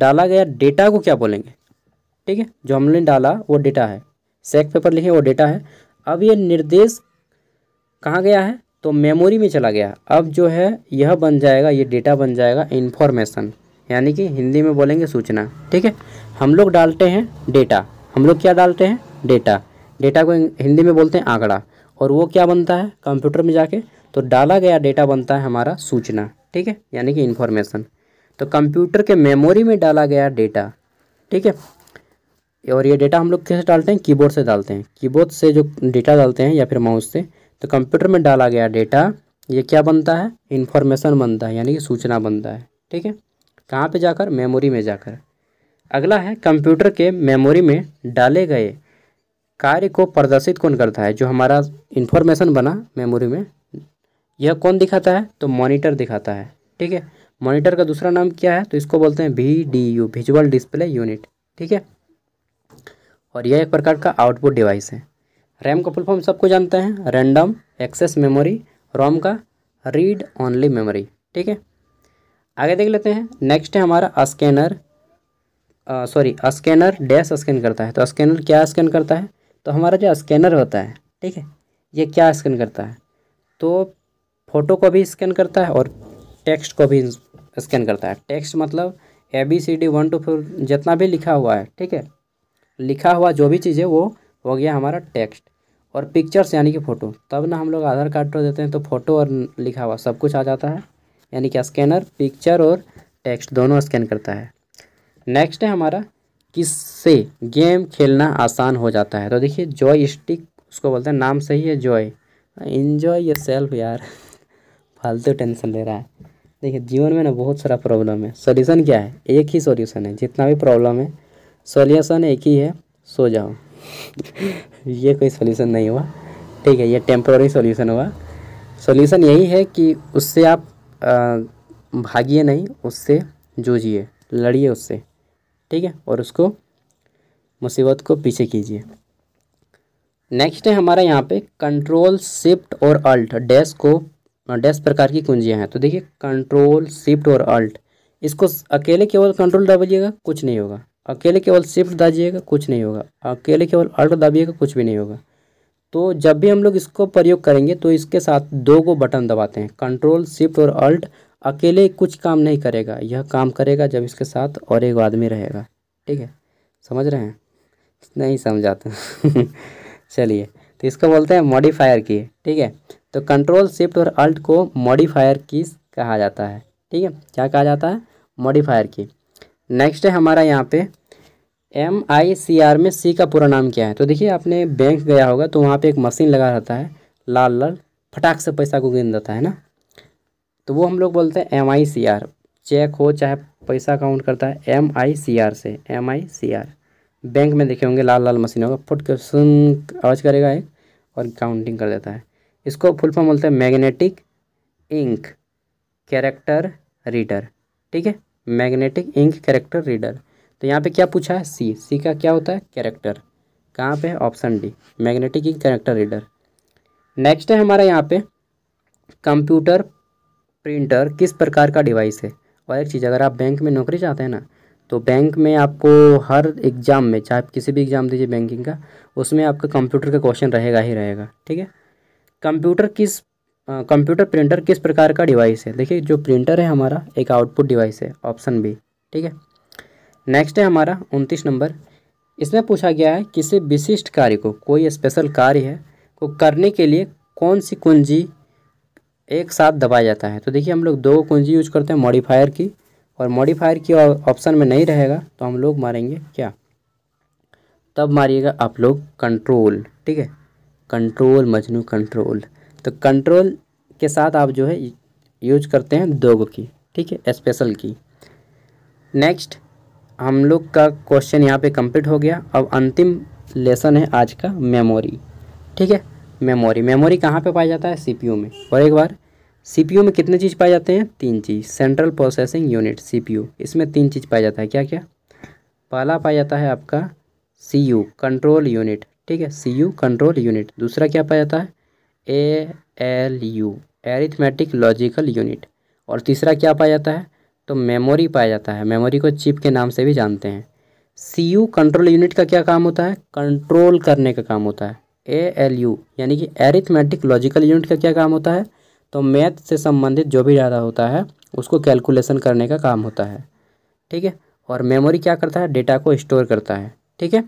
डाला गया डेटा को क्या बोलेंगे, ठीक है, जो हमने डाला वो डेटा है, सेक पेपर लिखे वो डेटा है। अब ये निर्देश कहाँ गया है तो मेमोरी में चला गया, अब जो है यह बन जाएगा, ये डेटा बन जाएगा इन्फॉर्मेशन, यानी कि हिंदी में बोलेंगे सूचना, ठीक है। हम लोग डालते हैं डेटा, हम लोग क्या डालते हैं, डेटा, डेटा को हिंदी में बोलते हैं आंकड़ा, और वो क्या बनता है कंप्यूटर में जाके, तो डाला गया डेटा बनता है हमारा सूचना, ठीक है, यानी कि इन्फॉर्मेशन। तो कंप्यूटर के मेमोरी में डाला गया डेटा, ठीक है, और ये डेटा हम लोग कैसे डालते हैं, कीबोर्ड से डालते हैं, कीबोर्ड से जो डेटा डालते हैं या फिर माउस से। तो कंप्यूटर में डाला गया डेटा ये क्या बनता है, इन्फॉर्मेशन बनता है, यानी कि सूचना बनता है, ठीक है, कहाँ पे जाकर, मेमोरी में जाकर। अगला है कंप्यूटर के मेमोरी में डाले गए कार्य को प्रदर्शित कौन करता है, जो हमारा इन्फॉर्मेशन बना मेमोरी में, यह कौन दिखाता है तो मॉनिटर दिखाता है, ठीक है। मॉनिटर का दूसरा नाम क्या है तो इसको बोलते हैं VDU, विजुअल डिस्प्ले यूनिट, ठीक है, और यह एक प्रकार का आउटपुट डिवाइस है। रैम का फुल फॉर्म सबको जानते हैं, रैंडम एक्सेस मेमोरी, रोम का रीड ऑनली मेमोरी, ठीक है। आगे देख लेते हैं। नेक्स्ट है हमारा scanner, sorry scanner dash scan करता है। तो स्कैनर क्या स्कैन करता है? तो हमारा जो स्कैनर होता है, ठीक है, ये क्या स्कैन करता है? तो फ़ोटो को भी स्कैन करता है और टेक्स्ट को भी स्कैन करता है। टेक्स्ट मतलब ABCD 1 to 4 जितना भी लिखा हुआ है, ठीक है, लिखा हुआ जो भी चीज़ है वो हो गया हमारा टेक्स्ट। और पिक्चर्स यानी कि फ़ोटो, तब ना हम लोग आधार कार्ड तो देते हैं तो फ़ोटो और लिखा हुआ सब कुछ आ जाता है, यानी कि स्कैनर पिक्चर और टेक्स्ट दोनों स्कैन करता है। नेक्स्ट है हमारा किससे गेम खेलना आसान हो जाता है। तो देखिए जॉय स्टिक उसको बोलते हैं, नाम से ही है जॉय, एंजॉय योर सेल्फ यार, फालतू टेंशन ले रहा है। देखिए जीवन में ना बहुत सारा प्रॉब्लम है, सॉल्यूशन क्या है? एक ही सॉल्यूशन है, जितना भी प्रॉब्लम है सॉल्यूशन एक ही है, सो जाओ। ये कोई सॉल्यूशन नहीं हुआ, ठीक है, ये टेम्प्रोरी सॉल्यूशन हुआ। सॉल्यूशन यही है कि उससे आप भागिए नहीं, उससे जूझिए, लड़िए उससे, ठीक है, और उसको मुसीबत को पीछे कीजिए। नेक्स्ट है हमारा यहाँ पे कंट्रोल शिफ्ट और अल्ट डैश को, डैश प्रकार की कुंजियाँ हैं। तो देखिए कंट्रोल शिफ्ट और अल्ट, इसको अकेले केवल कंट्रोल दबाइएगा कुछ नहीं होगा, अकेले केवल शिफ्ट दबाइएगा कुछ नहीं होगा, अकेले केवल अल्ट दबाइएगा कुछ भी नहीं होगा। तो जब भी हम लोग इसको प्रयोग करेंगे तो इसके साथ दो को बटन दबाते हैं, कंट्रोल शिफ्ट और अल्ट। अकेले कुछ काम नहीं करेगा, यह काम करेगा जब इसके साथ और एक आदमी रहेगा, ठीक है, समझ रहे हैं? नहीं समझाते। चलिए, तो इसको बोलते हैं मॉडिफायर की, ठीक है। तो कंट्रोल शिफ्ट और अल्ट को मॉडिफायर कीज कहा जाता है, ठीक है, क्या कहा जाता है? मॉडिफायर की। नेक्स्ट है हमारा यहाँ पे MICR में सी का पूरा नाम क्या है? तो देखिए आपने बैंक गया होगा तो वहाँ पे एक मशीन लगा रहता है, लाल लाल फटाक से पैसा को गिन देता है ना, तो वो हम लोग बोलते हैं MICR। चेक हो चाहे पैसा काउंट करता है MICR से, MICR। बैंक में देखे होंगे लाल लाल मशीन होगा, फुट के सुन आवाज़ करेगा एक और काउंटिंग कर देता है। इसको फुल फॉर्म बोलते हैं मैग्नेटिक इंक कैरेक्टर रीडर, ठीक है, मैग्नेटिक इंक कैरेक्टर रीडर। तो यहाँ पे क्या पूछा है? सी, सी का क्या होता है? कैरेक्टर, कहाँ पे है? Option D, magnetic ink character reader. Next है हमारा यहाँ पे कंप्यूटर प्रिंटर किस प्रकार का डिवाइस है? और एक चीज़, अगर आप बैंक में नौकरी चाहते हैं ना, तो बैंक में आपको हर एग्ज़ाम में, चाहे आप किसी भी एग्ज़ाम दीजिए बैंकिंग का, उसमें आपका कंप्यूटर का क्वेश्चन रहेगा ही रहेगा, ठीक है। कंप्यूटर प्रिंटर किस प्रकार का डिवाइस है? देखिए जो प्रिंटर है हमारा एक आउटपुट डिवाइस है, ऑप्शन बी, ठीक है। नेक्स्ट है हमारा 29 नंबर, इसमें पूछा गया है किसी विशिष्ट कार्य को, कोई स्पेशल कार्य है को करने के लिए कौन सी कुंजी एक साथ दबाया जाता है? तो देखिए हम लोग दो कुंजी यूज करते हैं, मॉडिफायर की, और मॉडिफायर की ऑप्शन में नहीं रहेगा तो हम लोग मारेंगे क्या? तब मारिएगा आप लोग कंट्रोल, ठीक है, कंट्रोल मजनू कंट्रोल। तो कंट्रोल के साथ आप जो है यूज करते हैं दोगो की, ठीक है, स्पेशल की। नेक्स्ट हम लोग का क्वेश्चन यहाँ पे कंप्लीट हो गया। अब अंतिम लेसन है आज का, मेमोरी, ठीक है। मेमोरी, मेमोरी कहाँ पे पाया जाता है? CPU में। और एक बार CPU में कितने चीज़ पाए जाते हैं? 3 चीज़, सेंट्रल प्रोसेसिंग यूनिट CPU, इसमें 3 चीज़ पाया जाता है। क्या क्या? पहला पाया जाता है आपका CU कंट्रोल यूनिट, ठीक है, CU कंट्रोल यूनिट। दूसरा क्या पाया जाता है? ALU arithmetic logical unit. और तीसरा क्या पाया जाता है? तो मेमोरी पाया जाता है, मेमोरी को चिप के नाम से भी जानते हैं। CU कंट्रोल यूनिट का क्या काम होता है? कंट्रोल करने का काम होता है। ALU यानी कि एरिथमेटिक लॉजिकल यूनिट का क्या काम होता है? तो मैथ से संबंधित जो भी डाटा होता है उसको कैलकुलेशन करने का काम होता है, ठीक है। और मेमोरी क्या करता है? डेटा को स्टोर करता है, ठीक है।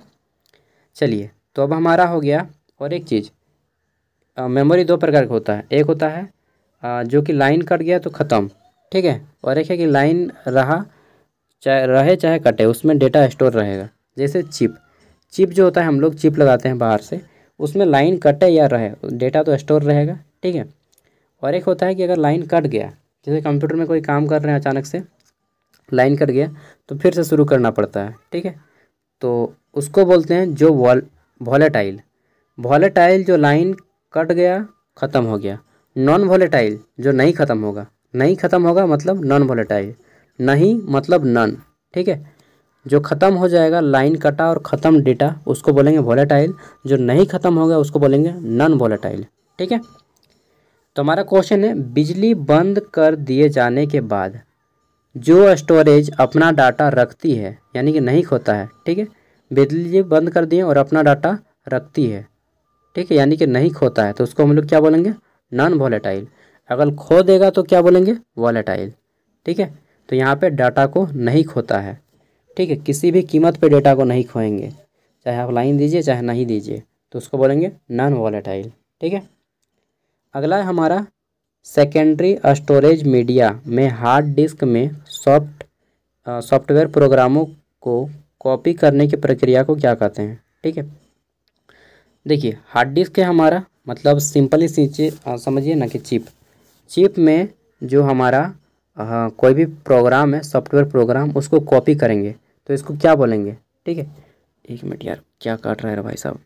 चलिए, तो अब हमारा हो गया। और एक चीज़, मेमोरी दो प्रकार का होता है, एक होता है जो कि लाइन कट गया तो ख़त्म, ठीक है, और एक है कि लाइन रहा चाहे कटे, उसमें डेटा स्टोर रहेगा। जैसे चिप जो होता है, हम लोग चिप लगाते हैं बाहर से, उसमें लाइन कटे या रहे डेटा तो स्टोर रहेगा, ठीक है। और एक होता है कि अगर लाइन कट गया, जैसे कंप्यूटर में कोई काम कर रहे हैं, अचानक से लाइन कट गया तो फिर से शुरू करना पड़ता है, ठीक है। तो उसको बोलते हैं जो वॉलेटाइल जो लाइन कट गया ख़त्म हो गया। नॉन वॉलेटाइल जो नहीं ख़त्म होगा, नहीं ख़त्म होगा मतलब नॉन वॉलेटाइल, नहीं मतलब नन, ठीक है। जो ख़त्म हो जाएगा, लाइन कटा और ख़त्म डेटा, उसको बोलेंगे वॉलेटाइल। जो नहीं ख़त्म होगा उसको बोलेंगे नॉन वॉलेटाइल, ठीक है। तो हमारा क्वेश्चन है बिजली बंद कर दिए जाने के बाद जो स्टोरेज अपना डाटा रखती है, यानी कि नहीं खोता है, ठीक है। बिजली बंद कर दिए और अपना डाटा रखती है, ठीक है, यानी कि नहीं खोता है, तो उसको हम लोग क्या बोलेंगे, नॉन वॉलेटाइल। अगर खो देगा तो क्या बोलेंगे, वॉलेटाइल, ठीक है। तो यहाँ पे डाटा को नहीं खोता है, ठीक है, किसी भी कीमत पे डाटा को नहीं खोएंगे, चाहे आप लाइन दीजिए चाहे नहीं दीजिए, तो उसको बोलेंगे नॉन वॉलेटाइल, ठीक है। अगला है हमारा सेकेंडरी स्टोरेज मीडिया में हार्ड डिस्क में सॉफ्टवेयर प्रोग्रामों को कॉपी करने की प्रक्रिया को क्या कहते हैं, ठीक है। देखिए हार्ड डिस्क है हमारा, मतलब सिंपली समझिए ना कि चिप में जो हमारा कोई भी प्रोग्राम है, सॉफ्टवेयर प्रोग्राम, उसको कॉपी करेंगे तो इसको क्या बोलेंगे, ठीक है। एक मिनट यार, क्या काट रहा है भाई साहब।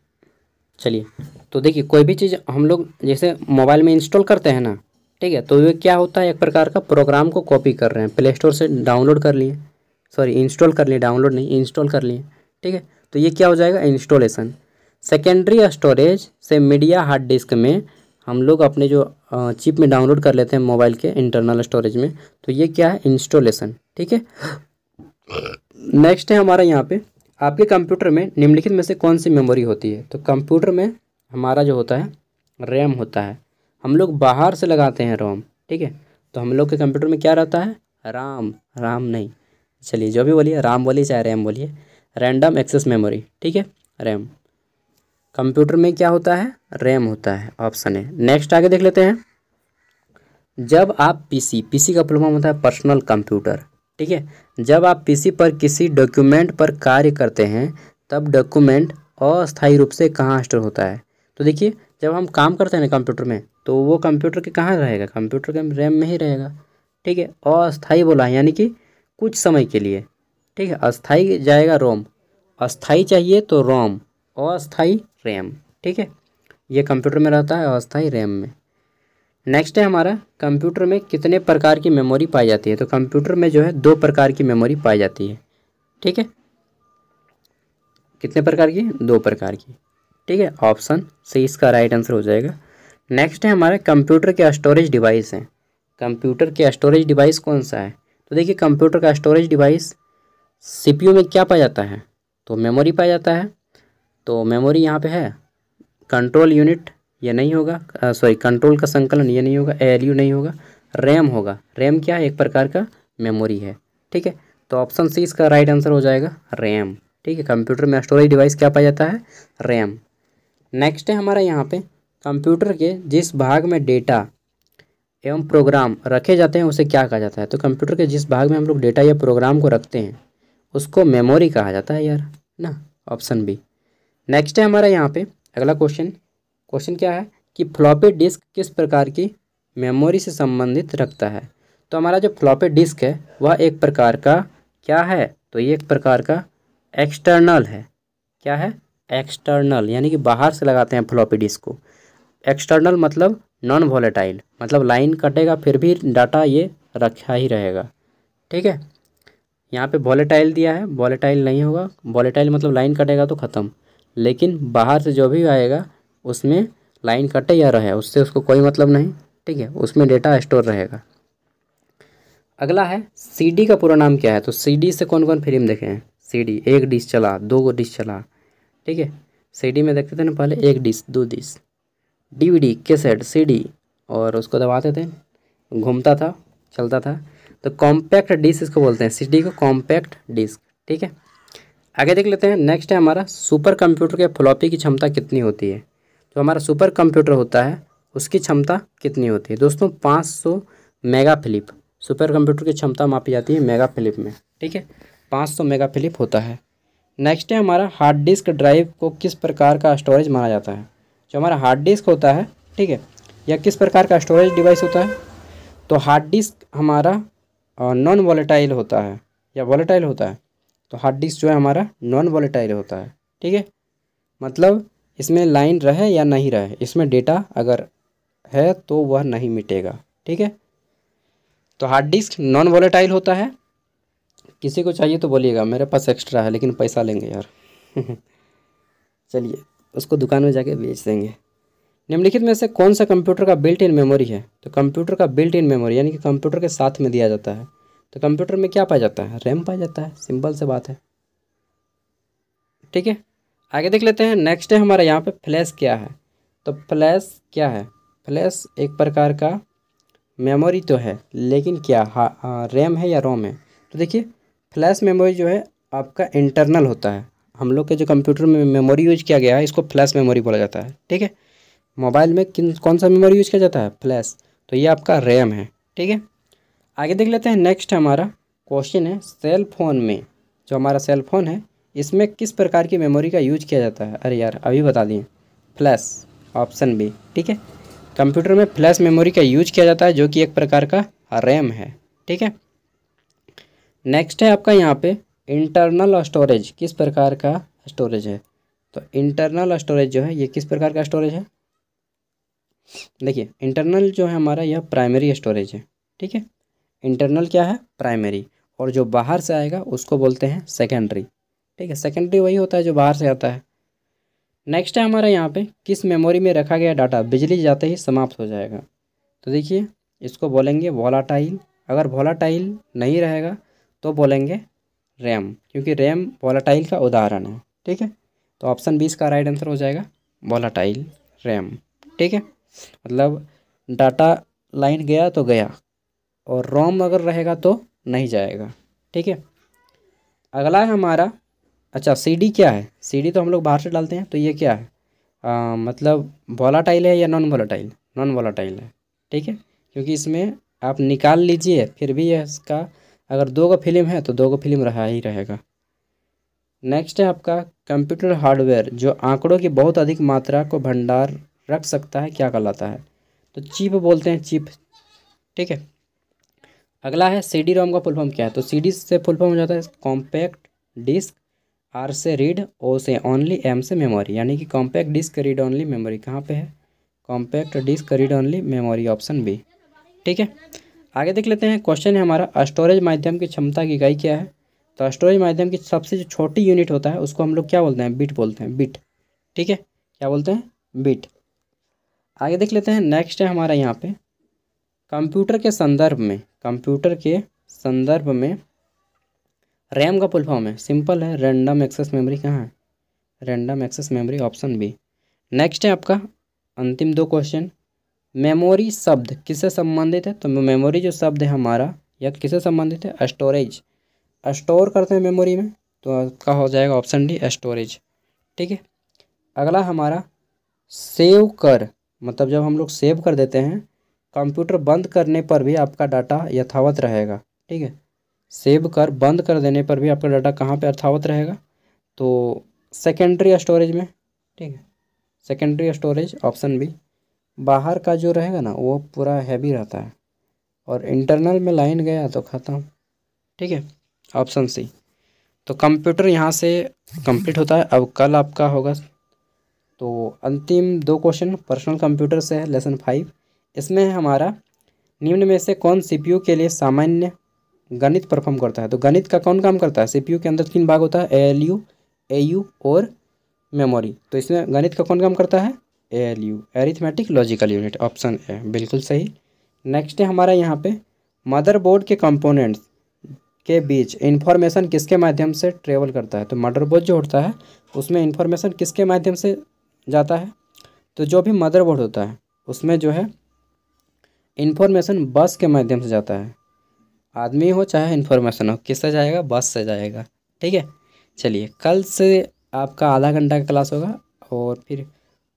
चलिए तो देखिए कोई भी चीज़ हम लोग जैसे मोबाइल में इंस्टॉल करते हैं ना, ठीक है, तो ये क्या होता है, एक प्रकार का प्रोग्राम को कॉपी कर रहे हैं। प्ले स्टोर से डाउनलोड कर लिए, सॉरी इंस्टॉल कर लिए, डाउनलोड नहीं इंस्टॉल कर लिए, ठीक है। तो ये क्या हो जाएगा, इंस्टॉलेशन। सेकेंडरी स्टोरेज से मीडिया हार्ड डिस्क में हम लोग अपने जो चिप में डाउनलोड कर लेते हैं मोबाइल के इंटरनल स्टोरेज में, तो ये क्या है, इंस्टॉलेशन, ठीक है। नेक्स्ट है हमारा यहाँ पे, आपके कंप्यूटर में निम्नलिखित में से कौन सी मेमोरी होती है। तो कंप्यूटर में हमारा जो होता है रैम होता है, हम लोग बाहर से लगाते हैं रोम, ठीक है। तो हम लोग के कंप्यूटर में क्या रहता है, राम नहीं, चलिए जो भी बोलिए, राम बोलिए चाहे रैम बोलिए, रैंडम एक्सेस मेमोरी, ठीक है, रैम। कंप्यूटर में क्या होता है, रैम होता है, ऑप्शन है। नेक्स्ट आगे देख लेते हैं। जब आप पीसी का फुल फॉर्म होता है पर्सनल कंप्यूटर, ठीक है। जब आप पीसी पर किसी डॉक्यूमेंट पर कार्य करते हैं तब डॉक्यूमेंट अस्थायी रूप से कहाँ स्टोर होता है। तो देखिए जब हम काम करते हैं ना कंप्यूटर में, तो वो कंप्यूटर के कहाँ रहेगा, कंप्यूटर के रैम में ही रहेगा, ठीक है। अस्थायी बोला है यानी कि कुछ समय के लिए, ठीक है। अस्थायी जाएगा रोम, अस्थायी चाहिए तो रोम, अस्थायी रैम, ठीक है। ये कंप्यूटर में रहता है अस्थायी रैम में। नेक्स्ट है हमारा, कंप्यूटर में कितने प्रकार की मेमोरी पाई जाती है। तो कंप्यूटर में जो है 2 प्रकार की मेमोरी पाई जाती है, ठीक है। कितने प्रकार की, 2 प्रकार की, ठीक है। ऑप्शन सी इसका राइट आंसर हो जाएगा। नेक्स्ट है हमारा, कंप्यूटर के स्टोरेज डिवाइस हैं। कंप्यूटर के स्टोरेज डिवाइस कौन सा है। तो देखिए कंप्यूटर का स्टोरेज डिवाइस CPU में क्या पाया जाता है, तो मेमोरी पाया जाता है। तो मेमोरी यहाँ पे है, कंट्रोल यूनिट ये नहीं होगा, सॉरी कंट्रोल का संकलन ये नहीं होगा, ALU नहीं होगा, रैम होगा। रैम क्या है, एक प्रकार का मेमोरी है, ठीक है। तो ऑप्शन सी इसका राइट आंसर हो जाएगा, रैम, ठीक है। कंप्यूटर में स्टोरेज डिवाइस क्या पाया जाता है, रैम। नेक्स्ट है हमारा यहाँ पे, कंप्यूटर के जिस भाग में डेटा एवं प्रोग्राम रखे जाते हैं उसे क्या कहा जाता है। तो कंप्यूटर के जिस भाग में हम लोग डेटा या प्रोग्राम को रखते हैं उसको मेमोरी कहा जाता है यार, ना, ऑप्शन बी। नेक्स्ट है हमारा यहाँ पे अगला क्वेश्चन क्या है कि फ्लॉपी डिस्क किस प्रकार की मेमोरी से संबंधित रखता है। तो हमारा जो फ्लॉपी डिस्क है वह एक प्रकार का क्या है, तो ये एक प्रकार का एक्सटर्नल है। क्या है, एक्सटर्नल, यानी कि बाहर से लगाते हैं फ्लॉपी डिस्क को। एक्सटर्नल मतलब नॉन वॉलेटाइल, मतलब लाइन कटेगा फिर भी डाटा ये रखा ही रहेगा, ठीक है। यहाँ पे वॉलेटाइल दिया है, वॉलेटाइल नहीं होगा, वॉलेटाइल मतलब लाइन कटेगा तो ख़त्म, लेकिन बाहर से जो भी आएगा उसमें लाइन कटे या रहे उससे उसको कोई मतलब नहीं, ठीक है, उसमें डेटा स्टोर रहेगा। अगला है, सीडी का पूरा नाम क्या है। तो सीडी से कौन कौन फिल्म देखे हैं, सीडी, एक डिस्क चला, 2 डिस्क चला, ठीक है। सीडी में देखते थे ना पहले, 1 disk, 2 disk, DVD, cassette, CD, और उसको दबाते थे, घूमता था, चलता था। तो कॉम्पैक्ट डिस्क इसको बोलते हैं, CD को कॉम्पैक्ट डिस्क, ठीक है। आगे देख लेते हैं। नेक्स्ट है हमारा, सुपर कंप्यूटर के फ्लॉपी की क्षमता कितनी होती है। तो हमारा सुपर कंप्यूटर होता है उसकी क्षमता कितनी होती है दोस्तों, 500 मेगा फ्लिप। सुपर कंप्यूटर की क्षमता मापी जाती है मेगा फ्लिप में, ठीक है, 500 मेगा फ्लिप होता है। नेक्स्ट है हमारा, हार्ड डिस्क ड्राइव को किस प्रकार का स्टोरेज माना जाता है। जो हमारा हार्ड डिस्क होता है, ठीक है, या किस प्रकार का स्टोरेज डिवाइस होता है। तो हार्ड डिस्क हमारा नॉन वॉलेटाइल होता है या वॉलेटाइल होता है। तो हार्ड डिस्क जो है हमारा नॉन वॉलेटाइल होता है, ठीक है, मतलब इसमें लाइन रहे या नहीं रहे, इसमें डेटा अगर है तो वह नहीं मिटेगा, ठीक है। तो हार्ड डिस्क नॉन वॉलेटाइल होता है। किसी को चाहिए तो बोलिएगा, मेरे पास एक्स्ट्रा है लेकिन पैसा लेंगे यार चलिए उसको दुकान में जाके बेच देंगे। निम्नलिखित में से कौन सा कंप्यूटर का बिल्ट इन मेमोरी है। तो कंप्यूटर का बिल्ट इन मेमोरी यानी कि कंप्यूटर के साथ में दिया जाता है। तो कंप्यूटर में क्या पाया जाता है, रैम पाया जाता है, सिंपल से बात है। ठीक है, आगे देख लेते हैं। नेक्स्ट है हमारा यहाँ पे फ्लैश क्या है। तो फ्लैश क्या है, फ्लैश एक प्रकार का मेमोरी तो है, लेकिन क्या रैम है या रोम है। तो देखिए फ्लैश मेमोरी जो है आपका इंटरनल होता है। हम लोग के जो कंप्यूटर में मेमोरी यूज किया गया है इसको फ्लैश मेमोरी बोला जाता है। ठीक है, मोबाइल में कौन सा मेमोरी यूज किया जाता है, फ्लैश, तो ये आपका रैम है। ठीक है, आगे देख लेते हैं। नेक्स्ट हमारा क्वेश्चन है सेल फोन में, जो हमारा सेल फोन है इसमें किस प्रकार की मेमोरी का यूज किया जाता है। अरे यार अभी बता दिए, फ्लैश, ऑप्शन बी। ठीक है, कंप्यूटर में फ्लैश मेमोरी का यूज किया जाता है जो कि एक प्रकार का रैम है। ठीक है, नेक्स्ट है आपका यहाँ पे इंटरनल स्टोरेज, किस प्रकार का स्टोरेज है। तो इंटरनल स्टोरेज जो है ये किस प्रकार का स्टोरेज है। देखिए इंटरनल जो है हमारा यह प्राइमरी स्टोरेज है। ठीक है, इंटरनल क्या है, प्राइमरी, और जो बाहर से आएगा उसको बोलते हैं सेकेंडरी। ठीक है, सेकेंडरी वही होता है जो बाहर से आता है। नेक्स्ट है हमारा यहाँ पे किस मेमोरी में रखा गया डाटा बिजली जाते ही समाप्त हो जाएगा। तो देखिए इसको बोलेंगे वोलाटाइल, अगर वोलाटाइल नहीं रहेगा तो बोलेंगे रैम, क्योंकि रैम वोलाटाइल का उदाहरण है। ठीक है, तो ऑप्शन 20 का राइट आंसर हो जाएगा वोलाटाइल रैम। ठीक है, मतलब डाटा लाइन गया तो गया, और रोम अगर रहेगा तो नहीं जाएगा। ठीक है, अगला है हमारा, अच्छा सीडी क्या है, सीडी तो हम लोग बाहर से डालते हैं, तो ये क्या है, मतलब वोलाटाइल है या नॉन वोलाटाइल, नॉन वोलाटाइल है। ठीक है, क्योंकि इसमें आप निकाल लीजिए फिर भी यह इसका अगर 2 गो फिल्म है तो 2 गो फिल्म रहा ही रहेगा। नेक्स्ट है आपका कंप्यूटर हार्डवेयर जो आंकड़ों की बहुत अधिक मात्रा को भंडार रख सकता है, क्या कहलाता है। तो चिप बोलते हैं, चिप। ठीक है, अगला है सीडी रोम का फुल फॉर्म क्या है। तो सीडी से फुल फॉर्म हो जाता है कॉम्पैक्ट डिस्क, आर से रीड, ओ से ओनली, एम से मेमोरी, यानी कि compact disc read only memory. कहाँ पे है, compact disc read only memory, option B. ठीक है, आगे देख लेते हैं। क्वेश्चन है हमारा स्टोरेज माध्यम की क्षमता की इकाई क्या है। तो स्टोरेज माध्यम की सबसे जो छोटी यूनिट होता है उसको हम लोग क्या बोलते हैं, बिट बोलते हैं, बिट। ठीक है, क्या बोलते हैं, बिट। आगे देख लेते हैं। नेक्स्ट है हमारा यहाँ पे कंप्यूटर के संदर्भ में, कंप्यूटर के संदर्भ में रैम का फुल फॉर्म है, सिंपल है, रैंडम एक्सेस मेमोरी। कहाँ है, random access memory, option B. Next है आपका अंतिम 2 क्वेश्चन, मेमोरी शब्द किससे संबंधित है। तो मेमोरी जो शब्द है हमारा यह किससे संबंधित है, स्टोरेज, स्टोर करते हैं मेमोरी में, तो आपका हो जाएगा ऑप्शन डी स्टोरेज। ठीक है, अगला हमारा सेव कर, मतलब जब हम लोग सेव कर देते हैं कंप्यूटर बंद करने पर भी आपका डाटा यथावत रहेगा। ठीक है, सेव कर बंद कर देने पर भी आपका डाटा कहाँ पे यथावत रहेगा, तो सेकेंडरी स्टोरेज में। ठीक है, सेकेंडरी स्टोरेज, ऑप्शन बी। बाहर का जो रहेगा ना वो पूरा हैवी रहता है, और इंटरनल में लाइन गया तो खत्म। ठीक है, ऑप्शन सी। तो कंप्यूटर यहाँ से कंप्लीट होता है। अब कल आपका होगा, तो अंतिम 2 क्वेश्चन पर्सनल कंप्यूटर से है, लेसन 5। इसमें है हमारा निम्न में से कौन सीपीयू के लिए सामान्य गणित परफॉर्म करता है। तो गणित का कौन काम करता है, सीपीयू के अंदर 3 भाग होता है, एएलयू, एयू और मेमोरी। तो इसमें गणित का कौन काम करता है, एएलयू, arithmetic logical unit, option A, बिल्कुल सही। नेक्स्ट है हमारा यहाँ पे मदरबोर्ड के कंपोनेंट्स के बीच इंफॉर्मेशन किसके माध्यम से ट्रेवल करता है। तो मदरबोर्ड जो होता है उसमें इंफॉर्मेशन किसके माध्यम से जाता है, तो जो भी मदरबोर्ड होता है उसमें जो है इंफॉर्मेशन बस के माध्यम से जाता है, आदमी हो चाहे इंफॉर्मेशन हो, किससे जाएगा, बस से जाएगा। ठीक है, चलिए कल से आपका आधा घंटा का क्लास होगा, और फिर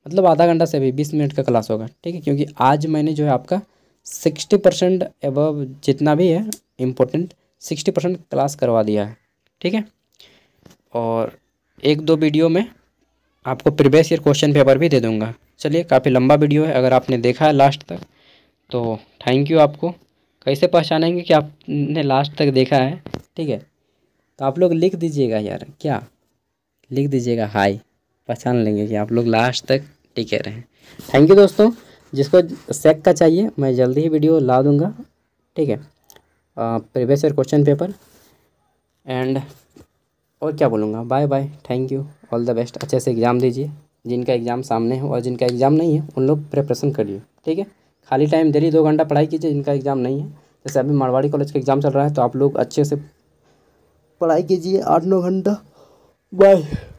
मतलब आधा घंटा से भी 20 मिनट का क्लास होगा। ठीक है, क्योंकि आज मैंने जो है आपका 60% अबव जितना भी है इम्पोर्टेंट 60% क्लास करवा दिया है। ठीक है, और 1-2 वीडियो में आपको प्रीवियस ईयर क्वेश्चन पेपर भी दे दूंगा। चलिए काफ़ी लंबा वीडियो है, अगर आपने देखा है लास्ट तक तो थैंक यू आपको। कैसे पहचानेंगे कि आपने लास्ट तक देखा है। ठीक है, तो आप लोग लिख दीजिएगा यार, क्या लिख दीजिएगा, हाय, पहचान लेंगे कि आप लोग लास्ट तक टिके रहें। थैंक यू दोस्तों। जिसको सेक का चाहिए मैं जल्दी ही वीडियो ला दूंगा। ठीक है, previous year question paper and और क्या बोलूँगा, bye bye, thank you, all the best. अच्छे से एग्ज़ाम दीजिए, जिनका एग्ज़ाम सामने हो, और जिनका एग्ज़ाम नहीं है उन लोग प्रिपरेशन करिए। ठीक है, खाली टाइम डेली 2 घंटा पढ़ाई कीजिए, जिनका एग्ज़ाम नहीं है जैसे अभी मारवाड़ी कॉलेज का एग्ज़ाम चल रहा है, तो आप लोग अच्छे से पढ़ाई कीजिए 8-9 घंटा। बाय।